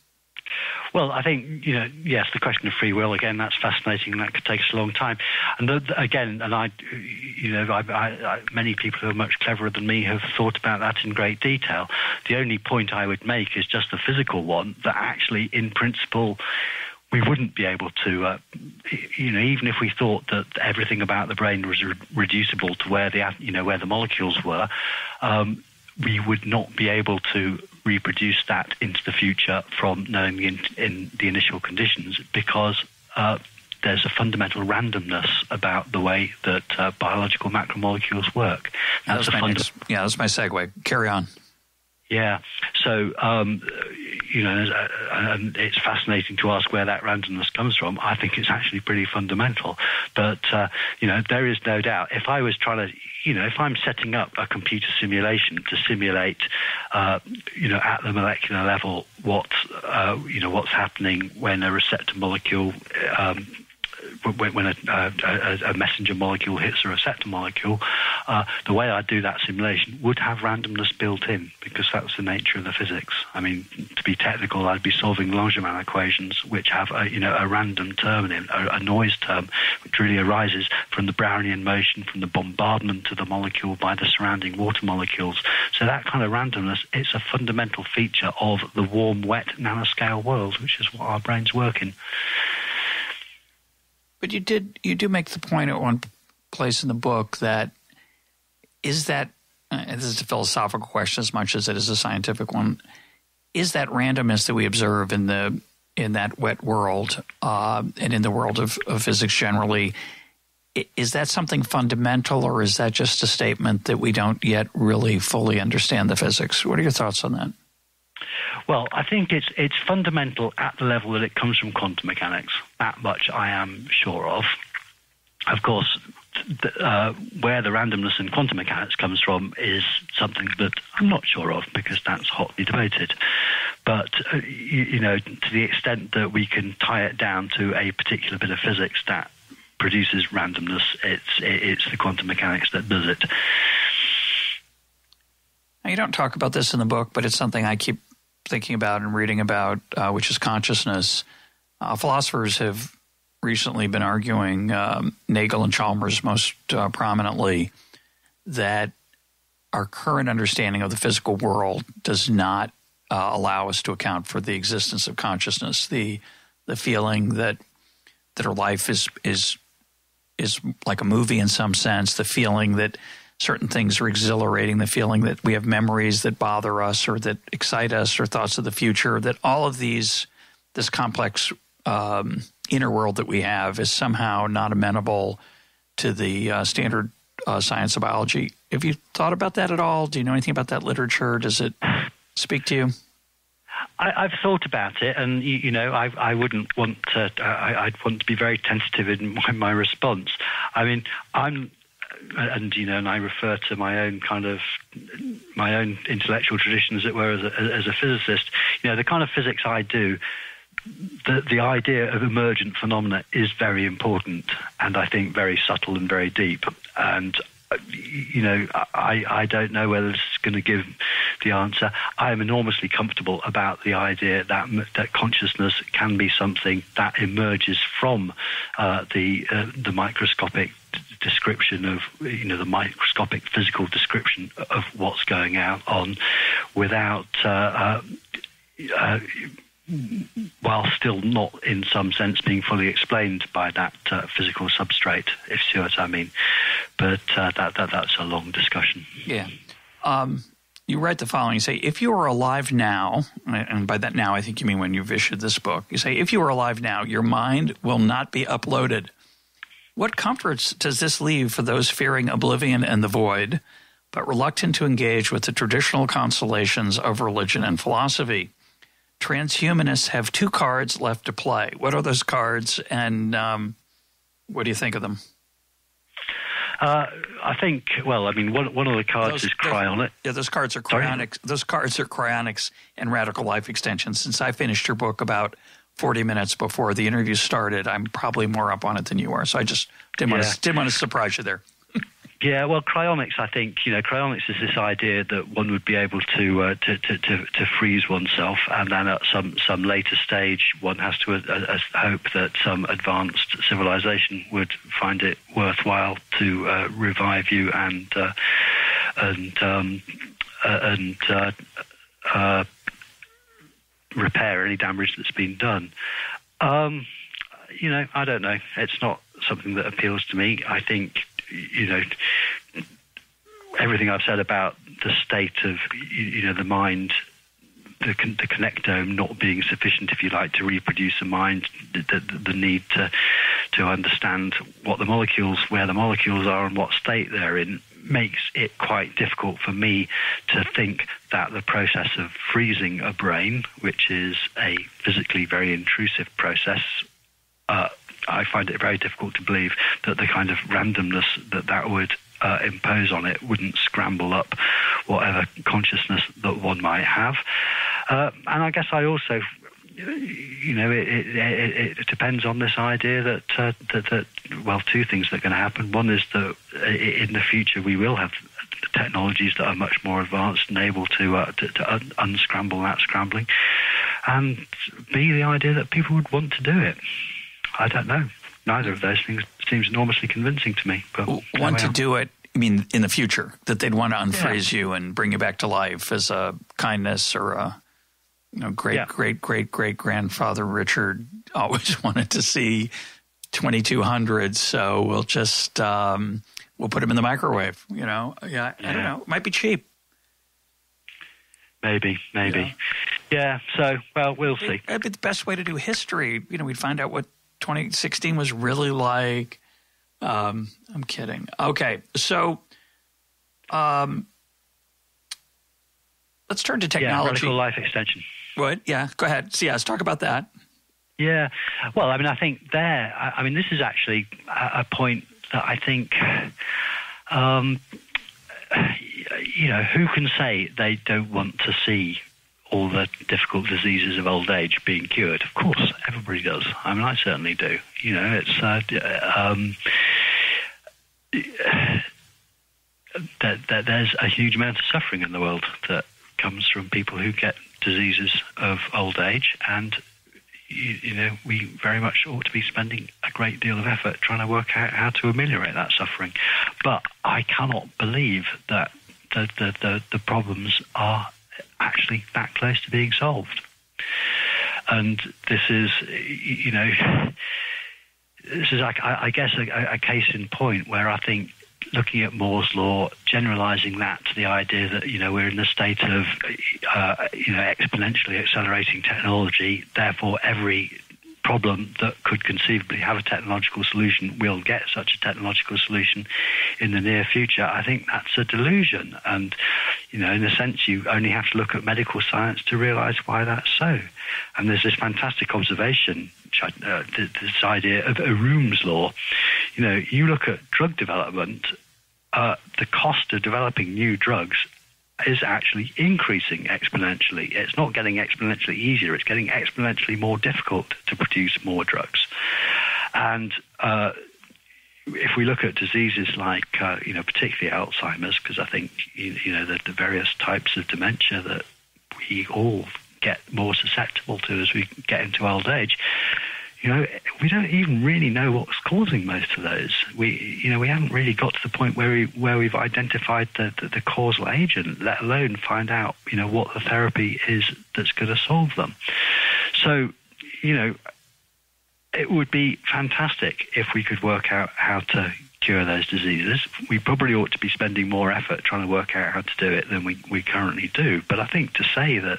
Well, I think, you know, yes, the question of free will, again, that's fascinating, and that could take us a long time. And the, the, again, and I, you know, I, I, I, many people who are much cleverer than me have thought about that in great detail. The only point I would make is just the physical one, that actually, in principle, we wouldn't be able to, uh, you know, even if we thought that everything about the brain was re reducible to where the, you know, where the molecules were, um, we would not be able to reproduce that into the future from knowing in, in the initial conditions, because uh, there's a fundamental randomness about the way that uh, biological macromolecules work. That's, that's a next, yeah, that's my segue. Carry on. Yeah. So, um, you know, and it's fascinating to ask where that randomness comes from. I think it's actually pretty fundamental. But, uh, you know, there is no doubt. If I was trying to, you know, if I'm setting up a computer simulation to simulate, uh, you know, at the molecular level what, uh, you know, what's happening when a receptor molecule, um, when, when a, a, a messenger molecule hits a receptor molecule, uh, the way I do that simulation would have randomness built in, because that's the nature of the physics. I mean, to be technical, I'd be solving Langevin equations, which have a, you know, a random term in, a, a noise term, which really arises from the Brownian motion, from the bombardment of the molecule by the surrounding water molecules. So that kind of randomness, it's a fundamental feature of the warm, wet nanoscale world, which is what our brains work in. But you did you do make the point at one place in the book that is that uh, – this is a philosophical question as much as it is a scientific one. Is that randomness that we observe in the in that wet world uh, and in the world of, of physics generally, is that something fundamental, or is that just a statement that we don't yet really fully understand the physics? What are your thoughts on that? Well, I think it's it's fundamental at the level that it comes from quantum mechanics. That much I am sure of. Of course, the, uh, where the randomness in quantum mechanics comes from is something that I'm not sure of, because that's hotly debated. But, uh, you, you know, to the extent that we can tie it down to a particular bit of physics that produces randomness, it's, it's the quantum mechanics that does it. Now, you don't talk about this in the book, but it's something I keep thinking about and reading about, uh, which is consciousness. Uh, philosophers have recently been arguing, um, Nagel and Chalmers most uh, prominently, that our current understanding of the physical world does not uh, allow us to account for the existence of consciousness, the the feeling that that our life is is is like a movie in some sense, the feeling that certain things are exhilarating, the feeling that we have memories that bother us or that excite us, or thoughts of the future, that all of these, this complex um, inner world that we have is somehow not amenable to the uh, standard uh, science of biology. Have you thought about that at all? Do you know anything about that literature? Does it speak to you? I, I've thought about it, and you, you know, I, I wouldn't want to. I, I'd want to be very tentative in my, my response. I mean, I'm, and you know, and I refer to my own kind of my own intellectual tradition, as it were, as a, as a physicist. You know, the kind of physics I do, the the idea of emergent phenomena is very important, and I think very subtle and very deep, and. You know, I, I don't know whether this is going to give the answer. I am enormously comfortable about the idea that that consciousness can be something that emerges from uh, the uh, the microscopic description of, you know, the microscopic physical description of what's going out on, without uh, uh, uh, while still not in some sense being fully explained by that uh, physical substrate, if you see what I mean. But uh, that, that that's a long discussion. Yeah. Um, you write the following. You say, if you were alive now, and by that now I think you mean when you've issued this book, you say, if you were alive now, your mind will not be uploaded. What comforts does this leave for those fearing oblivion and the void, but reluctant to engage with the traditional consolations of religion and philosophy? Transhumanists have two cards left to play. What are those cards, and um, what do you think of them? Uh, I think, well, I mean, one, one of the cards those, is cryonics. Yeah, those cards are cryonics. Sorry? Those cards are cryonics and radical life extension. Since I finished your book about forty minutes before the interview started, I'm probably more up on it than you are. So I just didn't yeah. want to, didn't want to surprise you there. Yeah, well, cryonics, I think, you know, cryonics is this idea that one would be able to uh, to, to, to, to freeze oneself, and then at some, some later stage one has to uh, uh, hope that some advanced civilization would find it worthwhile to uh, revive you and uh, and um, uh, and uh, uh, repair any damage that's been done. Um, you know, I don't know. It's not something that appeals to me. I think... You know, everything I've said about the state of, you know, the mind, the, con the connectome not being sufficient, if you like, to reproduce a mind, the, the, the need to to understand what the molecules, where the molecules are and what state they're in, makes it quite difficult for me to think that the process of freezing a brain, which is a physically very intrusive process, uh, I find it very difficult to believe that the kind of randomness that that would uh, impose on it wouldn't scramble up whatever consciousness that one might have. Uh, and I guess I also, you know, it, it, it, it depends on this idea that, uh, that, that, well, two things that are going to happen. One is that in the future we will have technologies that are much more advanced and able to, uh, to, to un unscramble that scrambling. And B, the idea that people would want to do it. I don't know. Neither of those things seems enormously convincing to me. But want to do it, I mean, in the future, that they'd want to unfreeze yeah. you and bring you back to life as a kindness or a you know, great, yeah. great, great, great grandfather Richard always wanted to see twenty-two hundred. So we'll just um, we'll put him in the microwave. You know, yeah, I yeah. don't know. It might be cheap. Maybe, maybe, yeah. yeah so, well, we'll see. It'd be the best way to do history. You know, we'd find out what twenty sixteen was really like. um, I'm kidding. Okay, so um, let's turn to technology. Yeah, radical life extension. What? Yeah, go ahead. So, yeah, let's talk about that. Yeah, well, I mean, I think there, I, I mean, this is actually a, a point that I think, um, you know, who can say they don't want to see all the difficult diseases of old age being cured? Of course, everybody does. I mean, I certainly do. You know, it's uh, um, that, that there's a huge amount of suffering in the world that comes from people who get diseases of old age, and you, you know, we very much ought to be spending a great deal of effort trying to work out how to ameliorate that suffering. But I cannot believe that the the the, the problems are actually that close to being solved. And this is, you know, this is, I, I guess, a, a case in point where I think looking at Moore's Law, generalizing that to the idea that, you know, we're in a state of, uh, you know, exponentially accelerating technology, therefore every problem that could conceivably have a technological solution will get such a technological solution in the near future. I think that's a delusion. And You know, in a sense, you only have to look at medical science to realise why that's so. And there's this fantastic observation, uh, this idea of Arum's law. You know, you look at drug development, uh, the cost of developing new drugs is actually increasing exponentially. It's not getting exponentially easier, it's getting exponentially more difficult to produce more drugs. And uh, if we look at diseases like, uh, you know, particularly Alzheimer's, because I think, you, you know, the, the various types of dementia that we all get more susceptible to as we get into old age, you know, we don't even really know what's causing most of those. We, you know, we haven't really got to the point where we where we've identified the, the, the causal agent, let alone find out, you know, what the therapy is that's going to solve them. So, you know, it would be fantastic if we could work out how to cure those diseases. We probably ought to be spending more effort trying to work out how to do it than we, we currently do. But I think to say that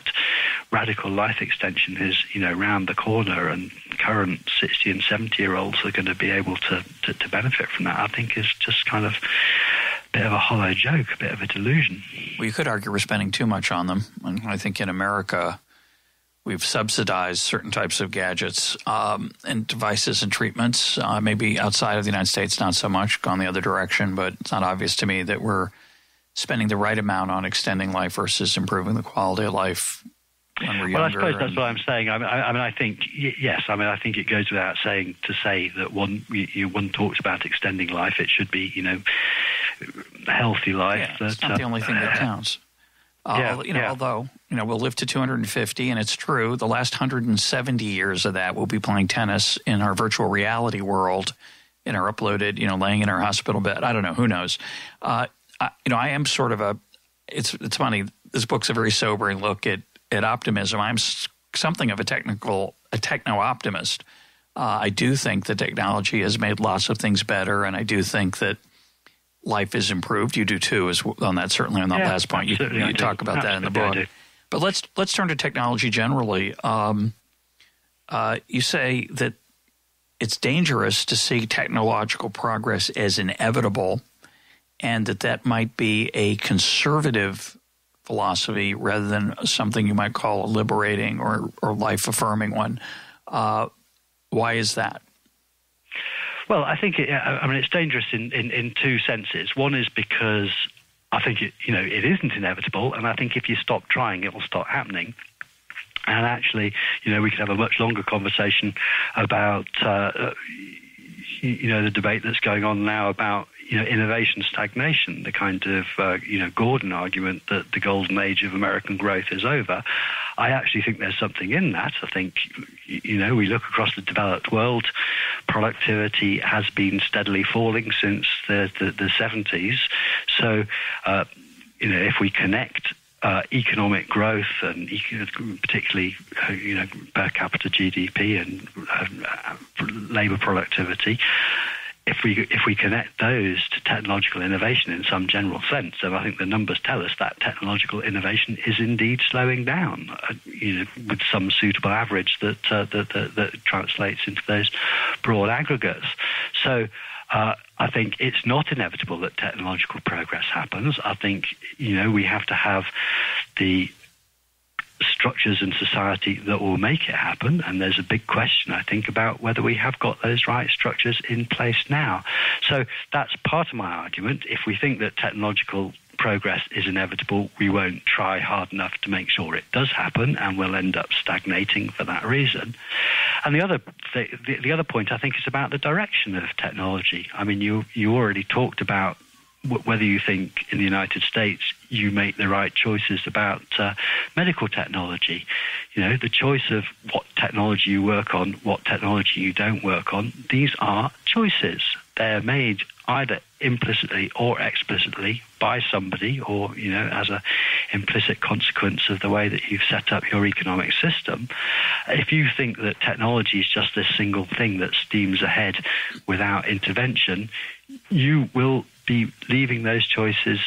radical life extension is, you know, round the corner and current sixty and seventy year olds are going to be able to, to, to benefit from that, I think is just kind of a bit of a hollow joke, a bit of a delusion. Well, you could argue we're spending too much on them. And I think in America, we've subsidized certain types of gadgets um, and devices and treatments. Uh, maybe outside of the United States, not so much, gone the other direction, but it's not obvious to me that we're spending the right amount on extending life versus improving the quality of life when we're younger. Well, I suppose that's what I'm saying. I mean, I, I mean, I think, yes, I mean, I think it goes without saying to say that one, you, one talks about extending life. It should be, you know, healthy life. Yeah, it's not uh, the only thing that counts. Yeah, uh, you know, yeah. Although, you know, we'll live to two hundred fifty, and it's true. The last one hundred seventy years of that, we'll be playing tennis in our virtual reality world, in our uploaded, you know, laying in our hospital bed. I don't know. Who knows? Uh, I, you know, I am sort of a – it's it's funny. This book's a very sobering look at, at optimism. I'm something of a technical – a techno-optimist. Uh, I do think that technology has made lots of things better, and I do think that life is improved. You do too, as on that certainly on that yeah, last point. You, you talk about absolutely that in the book. I do. But let's let's turn to technology generally. Um, uh, you say that it's dangerous to see technological progress as inevitable, and that that might be a conservative philosophy rather than something you might call a liberating or or life affirming one. Uh, why is that? Well, I think it, I mean it's dangerous in, in, in two senses. One is because I think it, you know, it isn't inevitable, and I think if you stop trying, it will start happening. And actually, you know, we could have a much longer conversation about uh, you know the debate that's going on now about, you know, innovation stagnation, the kind of uh, you know Gordon argument that the golden age of American growth is over. I actually think there's something in that. I think, you know, we look across the developed world, productivity has been steadily falling since the, the, the seventies. So, uh, you know, if we connect uh, economic growth and econ particularly, uh, you know, per capita G D P and uh, labour productivity, If we if we connect those to technological innovation in some general sense, so I think the numbers tell us that technological innovation is indeed slowing down, uh, you know, with some suitable average that, uh, that that that translates into those broad aggregates. So uh, I think it's not inevitable that technological progress happens. I think, you know, we have to have the structures in society that will make it happen, and there's a big question, I think, about whether we have got those right structures in place now. So that's part of my argument. If we think that technological progress is inevitable, we won't try hard enough to make sure it does happen, and we'll end up stagnating for that reason. And the other th the, the other point, I think, is about the direction of technology. I mean, you you already talked about whether you think in the United States you make the right choices about uh, medical technology. You know, the choice of what technology you work on, what technology you don't work on, these are choices. They're made either implicitly or explicitly by somebody, or, you know, as an implicit consequence of the way that you've set up your economic system. If you think that technology is just this single thing that steams ahead without intervention, you will be leaving those choices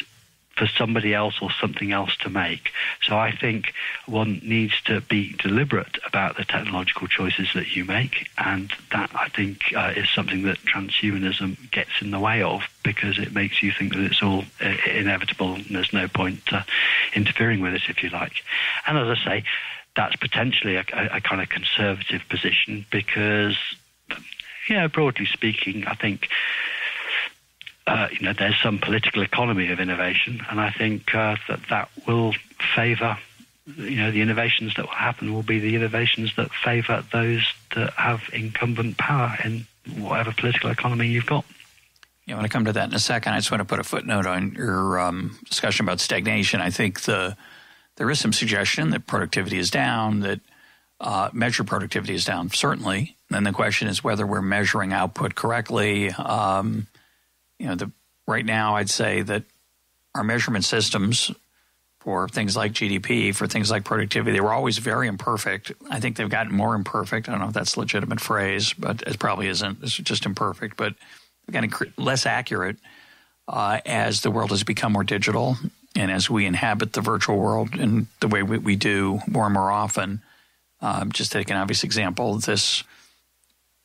for somebody else or something else to make. So I think one needs to be deliberate about the technological choices that you make, and that, I think, uh, is something that transhumanism gets in the way of, because it makes you think that it's all uh, inevitable and there's no point uh, interfering with it, if you like. And as I say, that's potentially a, a, a kind of conservative position because, you know, broadly speaking, I think Uh, you know, there's some political economy of innovation, and I think uh, that that will favour, you know, the innovations that will happen will be the innovations that favour those that have incumbent power in whatever political economy you've got. Yeah, I want to come to that in a second. I just want to put a footnote on your um, discussion about stagnation. I think the there is some suggestion that productivity is down, that uh, measured productivity is down, certainly. Then the question is whether we're measuring output correctly. Um You know, the, right now I'd say that our measurement systems for things like G D P, for things like productivity, they were always very imperfect. I think they've gotten more imperfect. I don't know if that's a legitimate phrase, but it probably isn't. It's just imperfect. But they've gotten less accurate uh, as the world has become more digital and as we inhabit the virtual world in the way we, we do more and more often. Um, just take an obvious example, this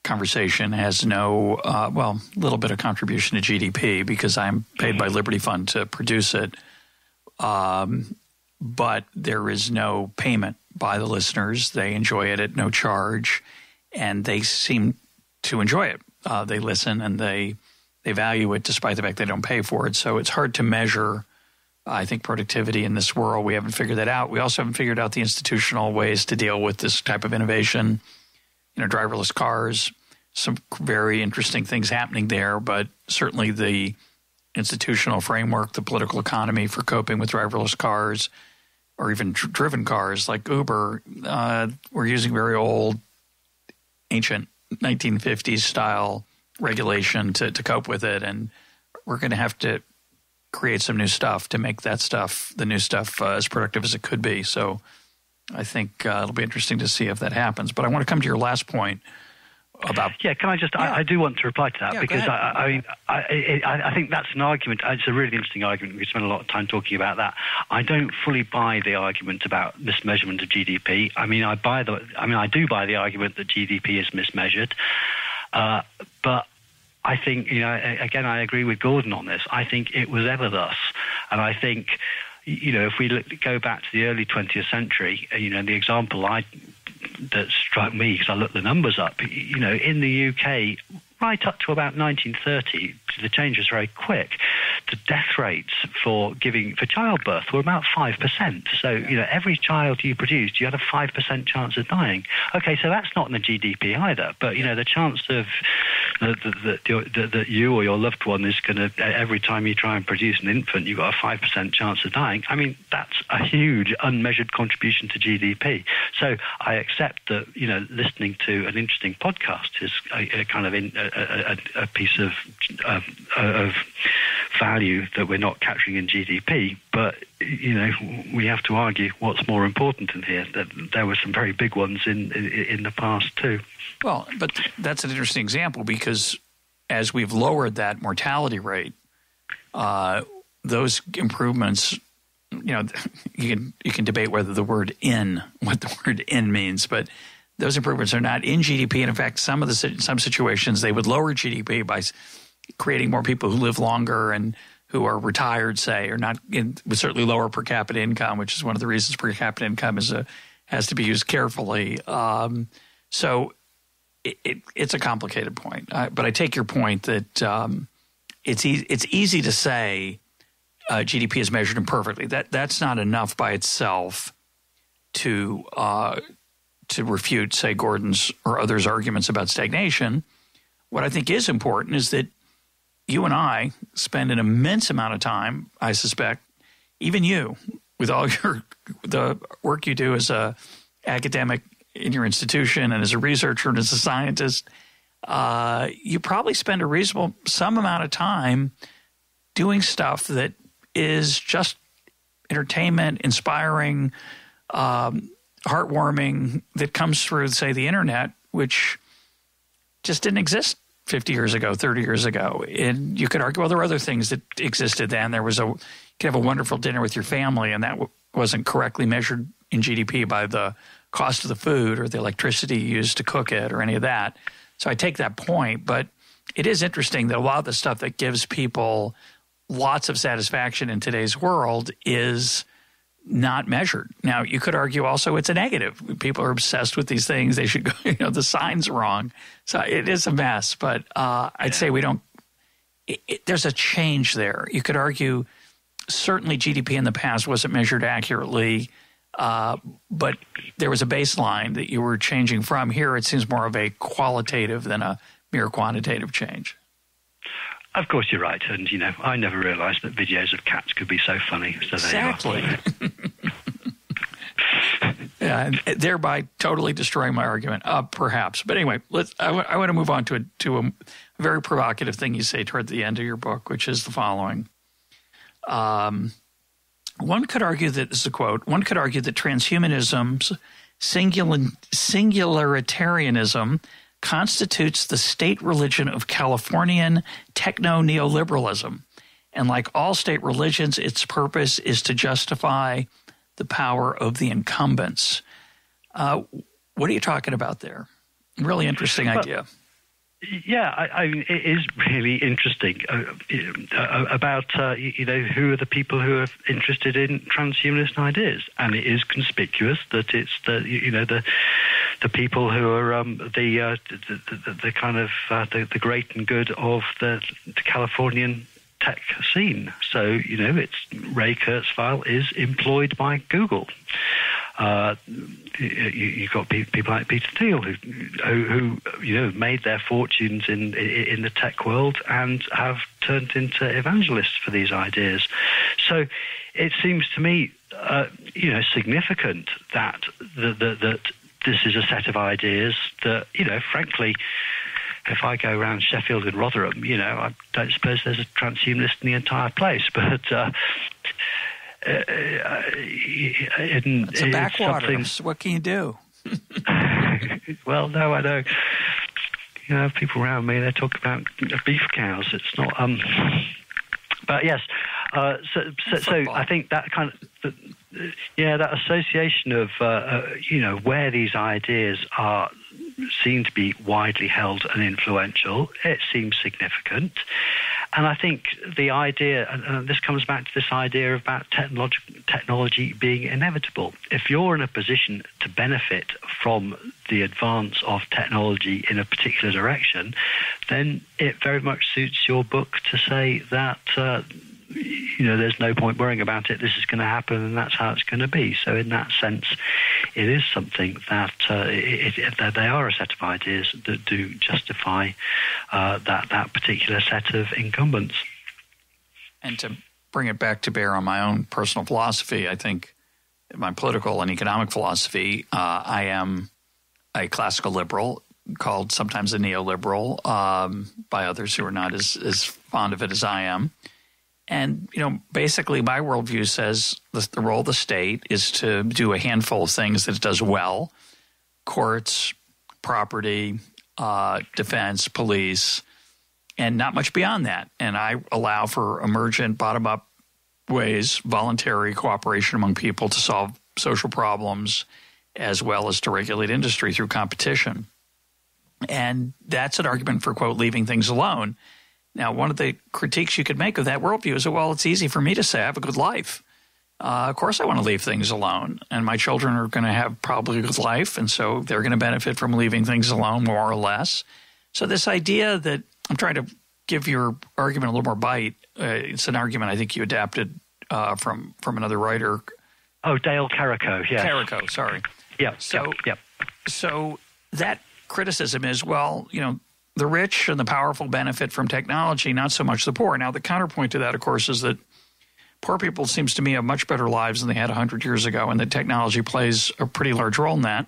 conversation has no, uh, well, a little bit of contribution to G D P because I'm paid by Liberty Fund to produce it. Um, but there is no payment by the listeners. They enjoy it at no charge, and they seem to enjoy it. Uh, they listen and they, they value it despite the fact they don't pay for it. So it's hard to measure, I think, productivity in this world. We haven't figured that out. We also haven't figured out the institutional ways to deal with this type of innovation. You know, driverless cars, some very interesting things happening there, but certainly the institutional framework, the political economy for coping with driverless cars or even dr driven cars like Uber, uh, we're using very old, ancient nineteen fifties style regulation to, to cope with it. And we're going to have to create some new stuff to make that stuff, the new stuff, uh, as productive as it could be. So I think uh, it'll be interesting to see if that happens. But I want to come to your last point about... Yeah, can I just... Yeah. I, I do want to reply to that yeah, because I, I mean, I, I, I think that's an argument. It's a really interesting argument. We spent a lot of time talking about that. I don't fully buy the argument about mismeasurement of G D P. I mean, I buy the... I mean, I do buy the argument that G D P is mismeasured, uh, but I think, you know, again, I agree with Gordon on this. I think it was ever thus, and I think... You know, if we look, go back to the early twentieth century, you know, the example I, that struck me, because I looked the numbers up, you know, in the U K, right up to about nineteen thirty, the change was very quick. The death rates for giving for childbirth were about five percent. So, you know, every child you produced, you had a five percent chance of dying. Okay, so that's not in the G D P either, but, you know, the chance of... that you or your loved one is going to, every time you try and produce an infant, you've got a five percent chance of dying. I mean, that's a huge unmeasured contribution to G D P. So I accept that, you know, listening to an interesting podcast is a, a kind of in, a, a, a piece of, of, of value that we're not capturing in G D P. But, you know, we have to argue what's more important in here. There were some very big ones in, in, in the past too. Well, but that's an interesting example because as we've lowered that mortality rate, uh, those improvements, you know, you can, you can debate whether the word in, what the word in means, but those improvements are not in G D P. And in fact, some of the some situations they would lower G D P by creating more people who live longer and who are retired, say, or not, in, certainly lower per capita income, which is one of the reasons per capita income is a, has to be used carefully. Um, so... It, it, it's a complicated point, uh, but I take your point that um, it's e it's easy to say uh, G D P is measured imperfectly. That that's not enough by itself to uh, to refute, say, Gordon's or others' arguments about stagnation. What I think is important is that you and I spend an immense amount of time. I suspect even you, with all your the work you do as a academic in your institution and as a researcher and as a scientist, uh, you probably spend a reasonable some amount of time doing stuff that is just entertainment, inspiring, um, heartwarming, that comes through, say, the internet, which just didn't exist fifty years ago, thirty years ago. And you could argue, well, there were other things that existed then. There was a could have a wonderful dinner with your family, and that w wasn't correctly measured in G D P by the cost of the food or the electricity used to cook it or any of that. So I take that point, but it is interesting that a lot of the stuff that gives people lots of satisfaction in today's world is not measured. Now, you could argue also it's a negative. People are obsessed with these things. They should go, you know, the sign's wrong. So it is a mess, but uh, I'd yeah. say we don't it, it, there's a change there. You could argue certainly G D P in the past wasn't measured accurately, uh, but there was a baseline that you were changing from. Here it seems more of a qualitative than a mere quantitative change. Of course, you're right, and you know I never realised that videos of cats could be so funny. So exactly. They are. Yeah, and thereby totally destroying my argument, uh, perhaps. But anyway, let's. I, w I want to move on to a, to a very provocative thing you say toward the end of your book, which is the following. Um, one could argue that this is a quote. One could argue that transhumanism's singular singularitarianism constitutes the state religion of Californian techno-neoliberalism, and like all state religions, its purpose is to justify the power of the incumbents. Uh, what are you talking about there? Really interesting idea. Well, yeah, I, I mean, it is really interesting uh, uh, about uh, you know who are the people who are interested in transhumanist ideas, and it is conspicuous that it's the you know the. the people who are um, the, uh, the, the the kind of uh, the, the great and good of the, the Californian tech scene. So you know, it's Ray Kurzweil is employed by Google. Uh, you, you've got people like Peter Thiel who, who who you know made their fortunes in in the tech world and have turned into evangelists for these ideas. So it seems to me, uh, you know, significant that the, the, that. This is a set of ideas that, you know, frankly, if I go around Sheffield and Rotherham, you know, I don't suppose there's a transhumanist in the entire place, but uh, uh, in, it's a backwater. It's what can you do? Well, no, I know. You know, people around me, they talk about beef cows. It's not. Um, but yes, uh, so, so, so I think that kind of. The, Yeah, that association of, uh, uh, you know, where these ideas are seen to be widely held and influential, it seems significant. And I think the idea, and uh, this comes back to this idea about technology, technology being inevitable. If you're in a position to benefit from the advance of technology in a particular direction, then it very much suits your book to say that uh, you know, there's no point worrying about it. This is going to happen, and that's how it's going to be. So, in that sense, it is something that uh, it, it, that they are a set of ideas that do justify uh, that that particular set of incumbents. And to bring it back to bear on my own personal philosophy, I think my political and economic philosophy. Uh, I am a classical liberal, called sometimes a neoliberal um, by others who are not as as fond of it as I am. And, you know, basically my worldview says the, the role of the state is to do a handful of things that it does well: courts, property, uh, defense, police, and not much beyond that. And I allow for emergent, bottom-up ways, voluntary cooperation among people to solve social problems as well as to regulate industry through competition. And that's an argument for, quote, leaving things alone. Now, one of the critiques you could make of that worldview is that, well, it's easy for me to say I have a good life. Uh, of course I want to leave things alone, and my children are going to have probably a good life, and so they're going to benefit from leaving things alone more or less. So this idea that – I'm trying to give your argument a little more bite. Uh, it's an argument I think you adapted uh, from, from another writer. Oh, Dale Carrico, yeah. Carrico, sorry. Yeah, so, yeah, yeah. So that criticism is, well, you know, the rich and the powerful benefit from technology, not so much the poor. Now, the counterpoint to that, of course, is that poor people, seems to me, have much better lives than they had a hundred years ago, and that technology plays a pretty large role in that.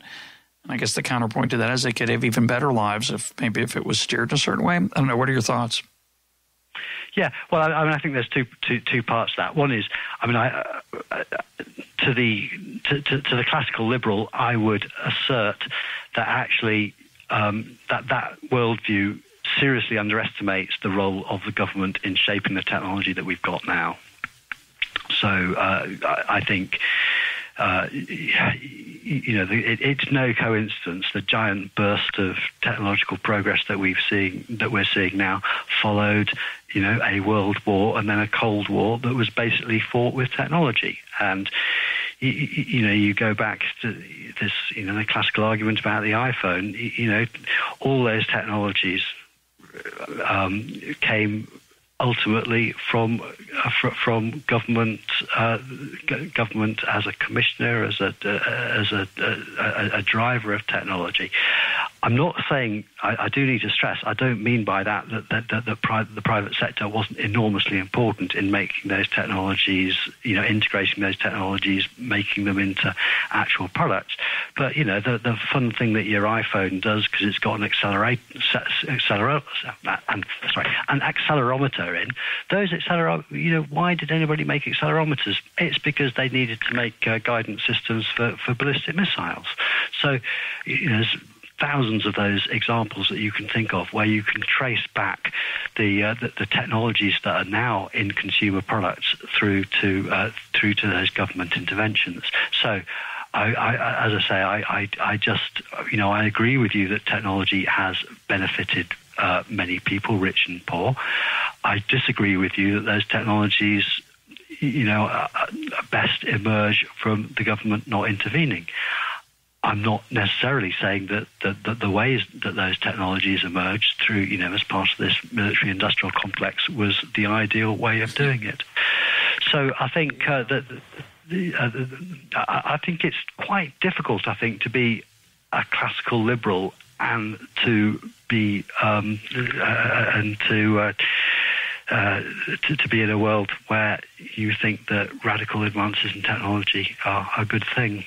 And I guess the counterpoint to that is they could have even better lives if maybe if it was steered in a certain way. I don't know. What are your thoughts? Yeah, well, I mean, I think there's two, two, two parts to that. One is, I mean, I, uh, to the to, to, to the classical liberal, I would assert that actually Um, that that worldview seriously underestimates the role of the government in shaping the technology that we've got now. So uh, I think, uh, you know, it, it's no coincidence the giant burst of technological progress that we've seen, that we're seeing now, followed, you know, a world war and then a Cold War that was basically fought with technology. And You, you know, you go back to this, you know, the classical argument about the iPhone. You know, all those technologies um, came ultimately from uh, from government, uh, government as a commissioner, as a uh, as a, a, a driver of technology. I'm not saying, I, I do need to stress, I don't mean by that that, that, that the, pri- the private sector wasn't enormously important in making those technologies, you know, integrating those technologies, making them into actual products. But, you know, the, the fun thing that your iPhone does, because it's got an accelerate, acceler- and, sorry, an accelerometer in, those accelerometers, you know, why did anybody make accelerometers? It's because they needed to make uh, guidance systems for, for ballistic missiles. So, you know, thousands of those examples that you can think of where you can trace back the uh, the, the technologies that are now in consumer products through to uh, through to those government interventions. So I, I, as I say, I, I, I just, you know, I agree with you that technology has benefited uh, many people, rich and poor. I disagree with you that those technologies, you know, uh, best emerge from the government not intervening. I'm not necessarily saying that, that, that the ways that those technologies emerged through, you know, as part of this military-industrial complex was the ideal way of doing it. So I think uh, that the, uh, the, I think it's quite difficult, I think, to be a classical liberal and to be um, uh, and to. Uh, Uh, to, to be in a world where you think that radical advances in technology are a good thing.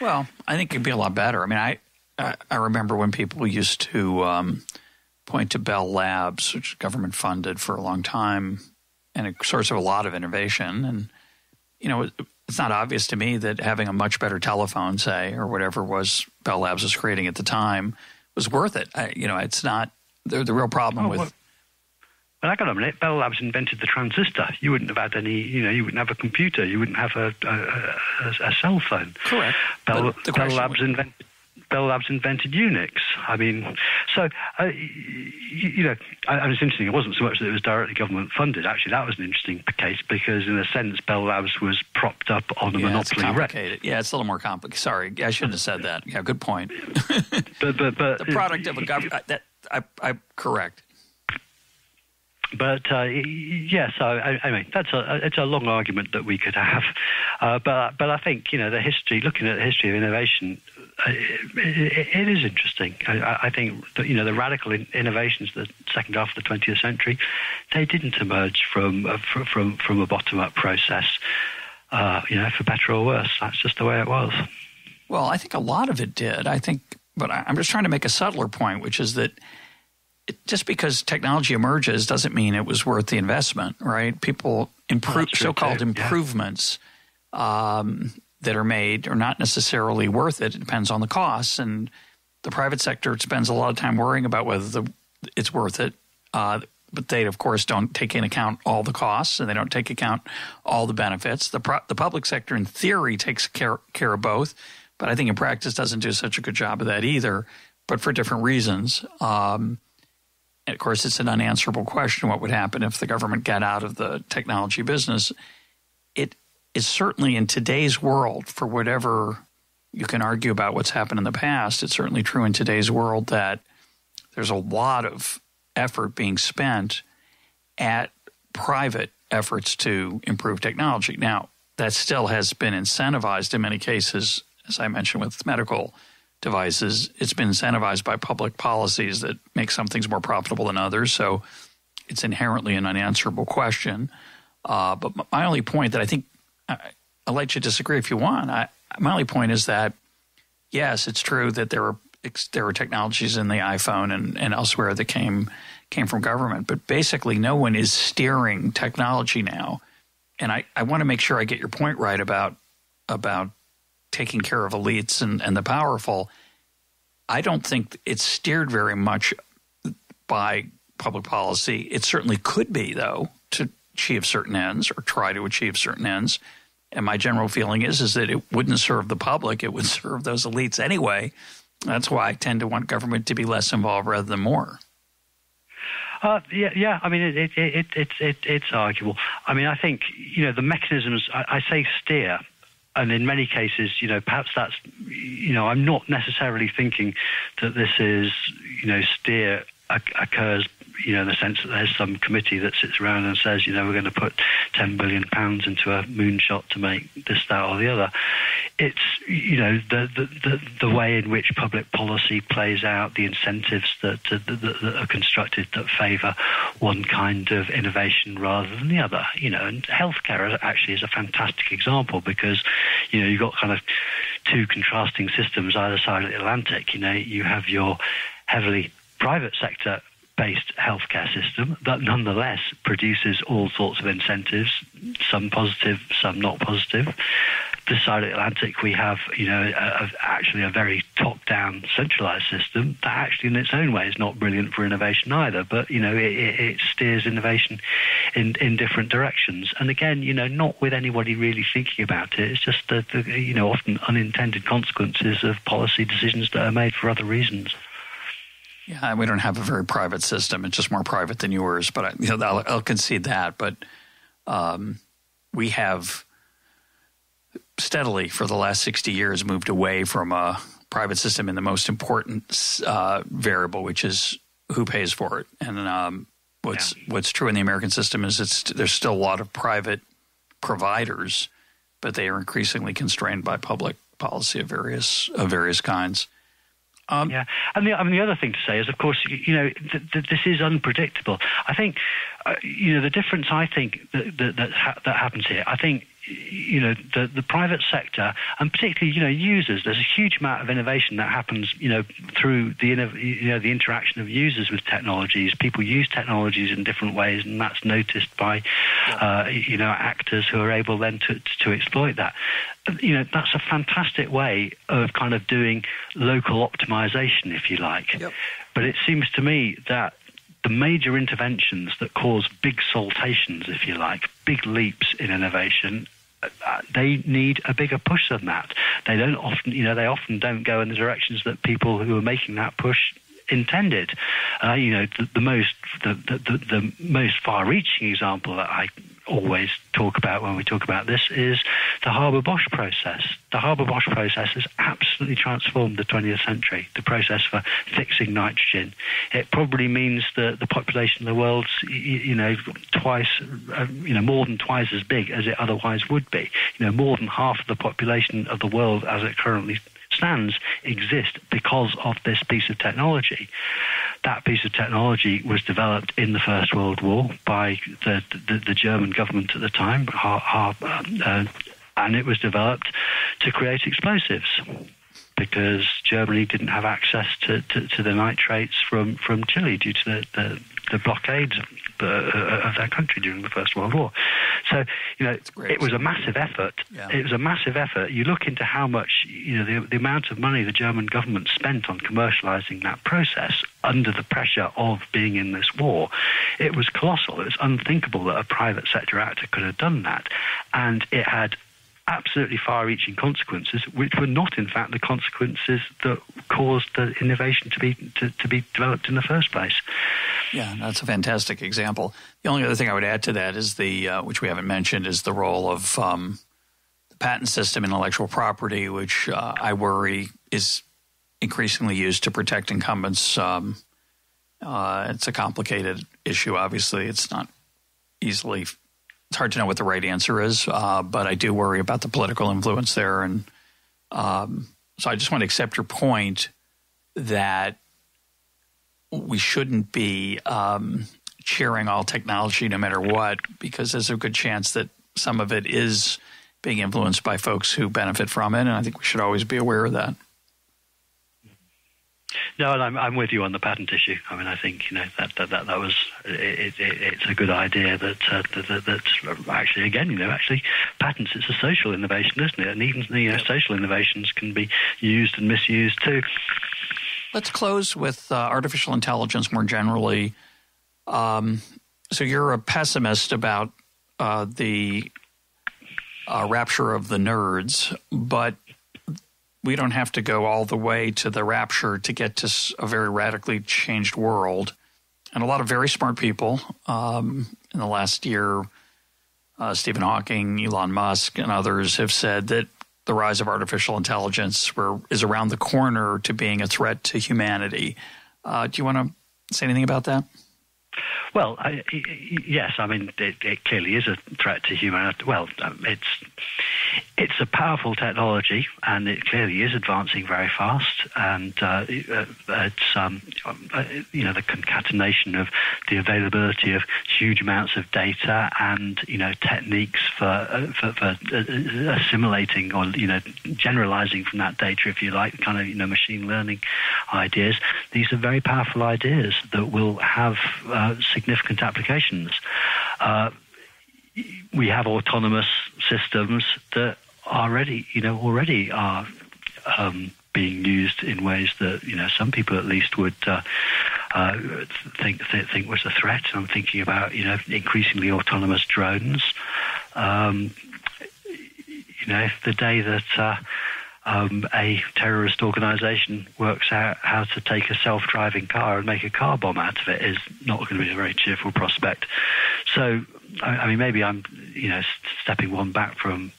Well, I think it'd be a lot better. I mean, I I, I remember when people used to um, point to Bell Labs, which was government funded for a long time, and a source of a lot of innovation. And, you know, it, it's not obvious to me that having a much better telephone, say, or whatever was Bell Labs was creating at the time, was worth it. I, you know, it's not the, the real problem oh, with. What? Well, I got a minute. Bell Labs invented the transistor. You wouldn't have had any, you know, you wouldn't have a computer. You wouldn't have a a, a, a cell phone. Correct. Bell, Bell Labs was... invented Bell Labs invented Unix. I mean, so uh, you, you know, I, I mean, it's interesting. It wasn't so much that it was directly government funded. Actually, that was an interesting case because, in a sense, Bell Labs was propped up on a yeah, monopoly. It's yeah, it's a little more complicated. Sorry, I shouldn't have said that. Yeah, good point. but, but, but the product of a government. That I, I correct. But uh, yes, I, I mean that's a it's a long argument that we could have. Uh, but but I think you know the history, looking at the history of innovation, it, it, it is interesting. I, I think that, you know the radical innovations of the second half of the twentieth century, they didn't emerge from from from a bottom up process. Uh, you know, for better or worse, that's just the way it was. Well, I think a lot of it did. I think, but I'm just trying to make a subtler point, which is that. Just because technology emerges doesn't mean it was worth the investment, right? People improve oh, so-called too. improvements yeah. um, that are made are not necessarily worth it. It depends on the costs, and the private sector spends a lot of time worrying about whether the, it's worth it. Uh, but they, of course, don't take into account all the costs, and they don't take account all the benefits. The pro- the public sector, in theory, takes care, care of both, but I think in practice doesn't do such a good job of that either. But for different reasons. Um, Of course, it's an unanswerable question what would happen if the government got out of the technology business. It is certainly in today's world, for whatever you can argue about what's happened in the past, it's certainly true in today's world that there's a lot of effort being spent at private efforts to improve technology. Now, that still has been incentivized in many cases, as I mentioned with medical devices, it's been incentivized by public policies that make some things more profitable than others. So it's inherently an unanswerable question. Uh, but my only point that I think I, I'll let you disagree if you want. I, my only point is that, yes, it's true that there were there were technologies in the iPhone and, and elsewhere that came came from government. But basically no one is steering technology now. And I, I want to make sure I get your point right about about. taking care of elites and, and the powerful, I don't think it's steered very much by public policy. It certainly could be, though, to achieve certain ends or try to achieve certain ends. And my general feeling is, is that it wouldn't serve the public. It would serve those elites anyway. That's why I tend to want government to be less involved rather than more. Uh, yeah, yeah. I mean, it, it, it, it, it, it's arguable. I mean, I think, you know, the mechanisms, I, I say steer, and in many cases, you know, perhaps that's, you know, I'm not necessarily thinking that this is, you know, steer occurs, you know, in the sense that there's some committee that sits around and says, you know, we're going to put ten billion pounds into a moonshot to make this, that, or the other. It's, you know, the the, the, the way in which public policy plays out, the incentives that, that, that are constructed that favour one kind of innovation rather than the other, you know. And healthcare actually is a fantastic example because, you know, you've got kind of two contrasting systems either side of the Atlantic. You know, you have your heavily private sector based healthcare system that nonetheless produces all sorts of incentives, some positive, some not positive. This side of the Atlantic, we have, you know, a, a, actually a very top-down centralised system that actually in its own way is not brilliant for innovation either, but, you know, it, it steers innovation in, in different directions. And again, you know, not with anybody really thinking about it. It's just the, the, you know, often unintended consequences of policy decisions that are made for other reasons. Yeah, we don't have a very private system. It's just more private than yours, but I, you know, I'll, I'll concede that. But um, we have steadily for the last sixty years moved away from a private system in the most important uh, variable, which is who pays for it. And um, what's yeah. what's true in the American system is it's there's still a lot of private providers, but they are increasingly constrained by public policy of various of various kinds. Um, yeah, and the, I mean, the other thing to say is, of course, you, you know, th th this is unpredictable. I think, uh, you know, the difference I think that that, that, ha that happens here, I think, you know, the, the private sector and particularly, you know, users, there's a huge amount of innovation that happens, you know, through the, you know, the interaction of users with technologies. People use technologies in different ways, and that's noticed by, uh, you know, actors who are able then to, to exploit that. You know, that's a fantastic way of kind of doing local optimization, if you like. Yep. But it seems to me that the major interventions that cause big saltations, if you like, big leaps in innovation, they need a bigger push than that. They don't often, you know, they often don't go in the directions that people who are making that push intended. Uh, you know, the, the most, the, the, the, the most far-reaching example that I always talk about when we talk about this is the Haber-Bosch process. The Haber-Bosch process has absolutely transformed the twentieth century, the process for fixing nitrogen. It probably means that the population of the world's, you know, twice, you know, more than twice as big as it otherwise would be. You know, more than half of the population of the world as it currently stands exist because of this piece of technology. That piece of technology was developed in the First World War by the, the, the German government at the time, and it was developed to create explosives because Germany didn't have access to, to, to the nitrates from, from Chile due to the, the, the blockade of their country during the First World War. So, you know, it was a massive effort. Yeah. It was a massive effort. You look into how much, you know, the, the amount of money the German government spent on commercializing that process under the pressure of being in this war. It was colossal. It was unthinkable that a private sector actor could have done that. And it had absolutely far-reaching consequences, which were not, in fact, the consequences that caused the innovation to be to, to be developed in the first place. Yeah, that's a fantastic example. The only other thing I would add to that is the, uh, which we haven't mentioned, is the role of um, the patent system, intellectual property, which uh, I worry is increasingly used to protect incumbents. Um, uh, it's a complicated issue, obviously. It's not easily. It's hard to know what the right answer is, uh, but I do worry about the political influence there. And um, so I just want to accept your point that we shouldn't be um, cheering all technology no matter what, because there's a good chance that some of it is being influenced by folks who benefit from it. And I think we should always be aware of that. No, and I'm, I'm with you on the patent issue. I mean, I think, you know, that that, that, that was it, it, it's a good idea that, uh, that that actually, again, you know, actually patents, it's a social innovation, isn't it? And even, you know, social innovations can be used and misused too. Let's close with uh, artificial intelligence more generally. Um, so you're a pessimist about uh, the uh, rapture of the nerds, but we don't have to go all the way to the rapture to get to a very radically changed world. And a lot of very smart people um, in the last year, uh, Stephen Hawking, Elon Musk, and others have said that the rise of artificial intelligence were, is around the corner to being a threat to humanity. Uh, do you want to say anything about that? Well, I, yes. I mean, it, it clearly is a threat to humanity. Well, it's it's a powerful technology, and it clearly is advancing very fast. And uh, it's um, you know the concatenation of the availability of huge amounts of data and you know techniques for uh, for, for assimilating or you know generalizing from that data, if you like, kind of you know machine learning ideas. These are very powerful ideas that will have Uh, significant applications. Uh, we have autonomous systems that already, you know, already are um, being used in ways that, you know, some people at least would uh, uh, think th think was a threat. I'm thinking about, you know, increasingly autonomous drones. Um, you know, the day that uh, Um, a terrorist organization works out how to take a self-driving car and make a car bomb out of it is not going to be a very cheerful prospect. So, I, I mean, maybe I'm, you know, stepping one back from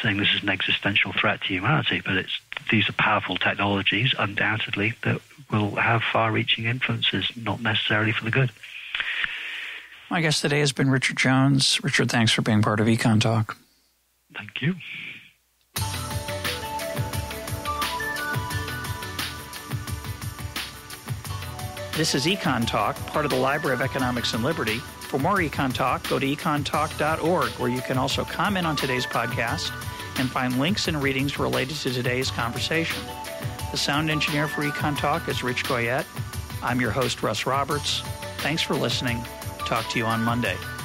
saying this is an existential threat to humanity, but it's these are powerful technologies, undoubtedly, that will have far-reaching influences, not necessarily for the good. My guest today has been Richard Jones. Richard, thanks for being part of Econ Talk. Thank you. This is Econ Talk, part of the Library of Economics and Liberty. For more Econ Talk, go to econ talk dot org, where you can also comment on today's podcast and find links and readings related to today's conversation. The sound engineer for Econ Talk is Rich Goyette. I'm your host, Russ Roberts. Thanks for listening. Talk to you on Monday.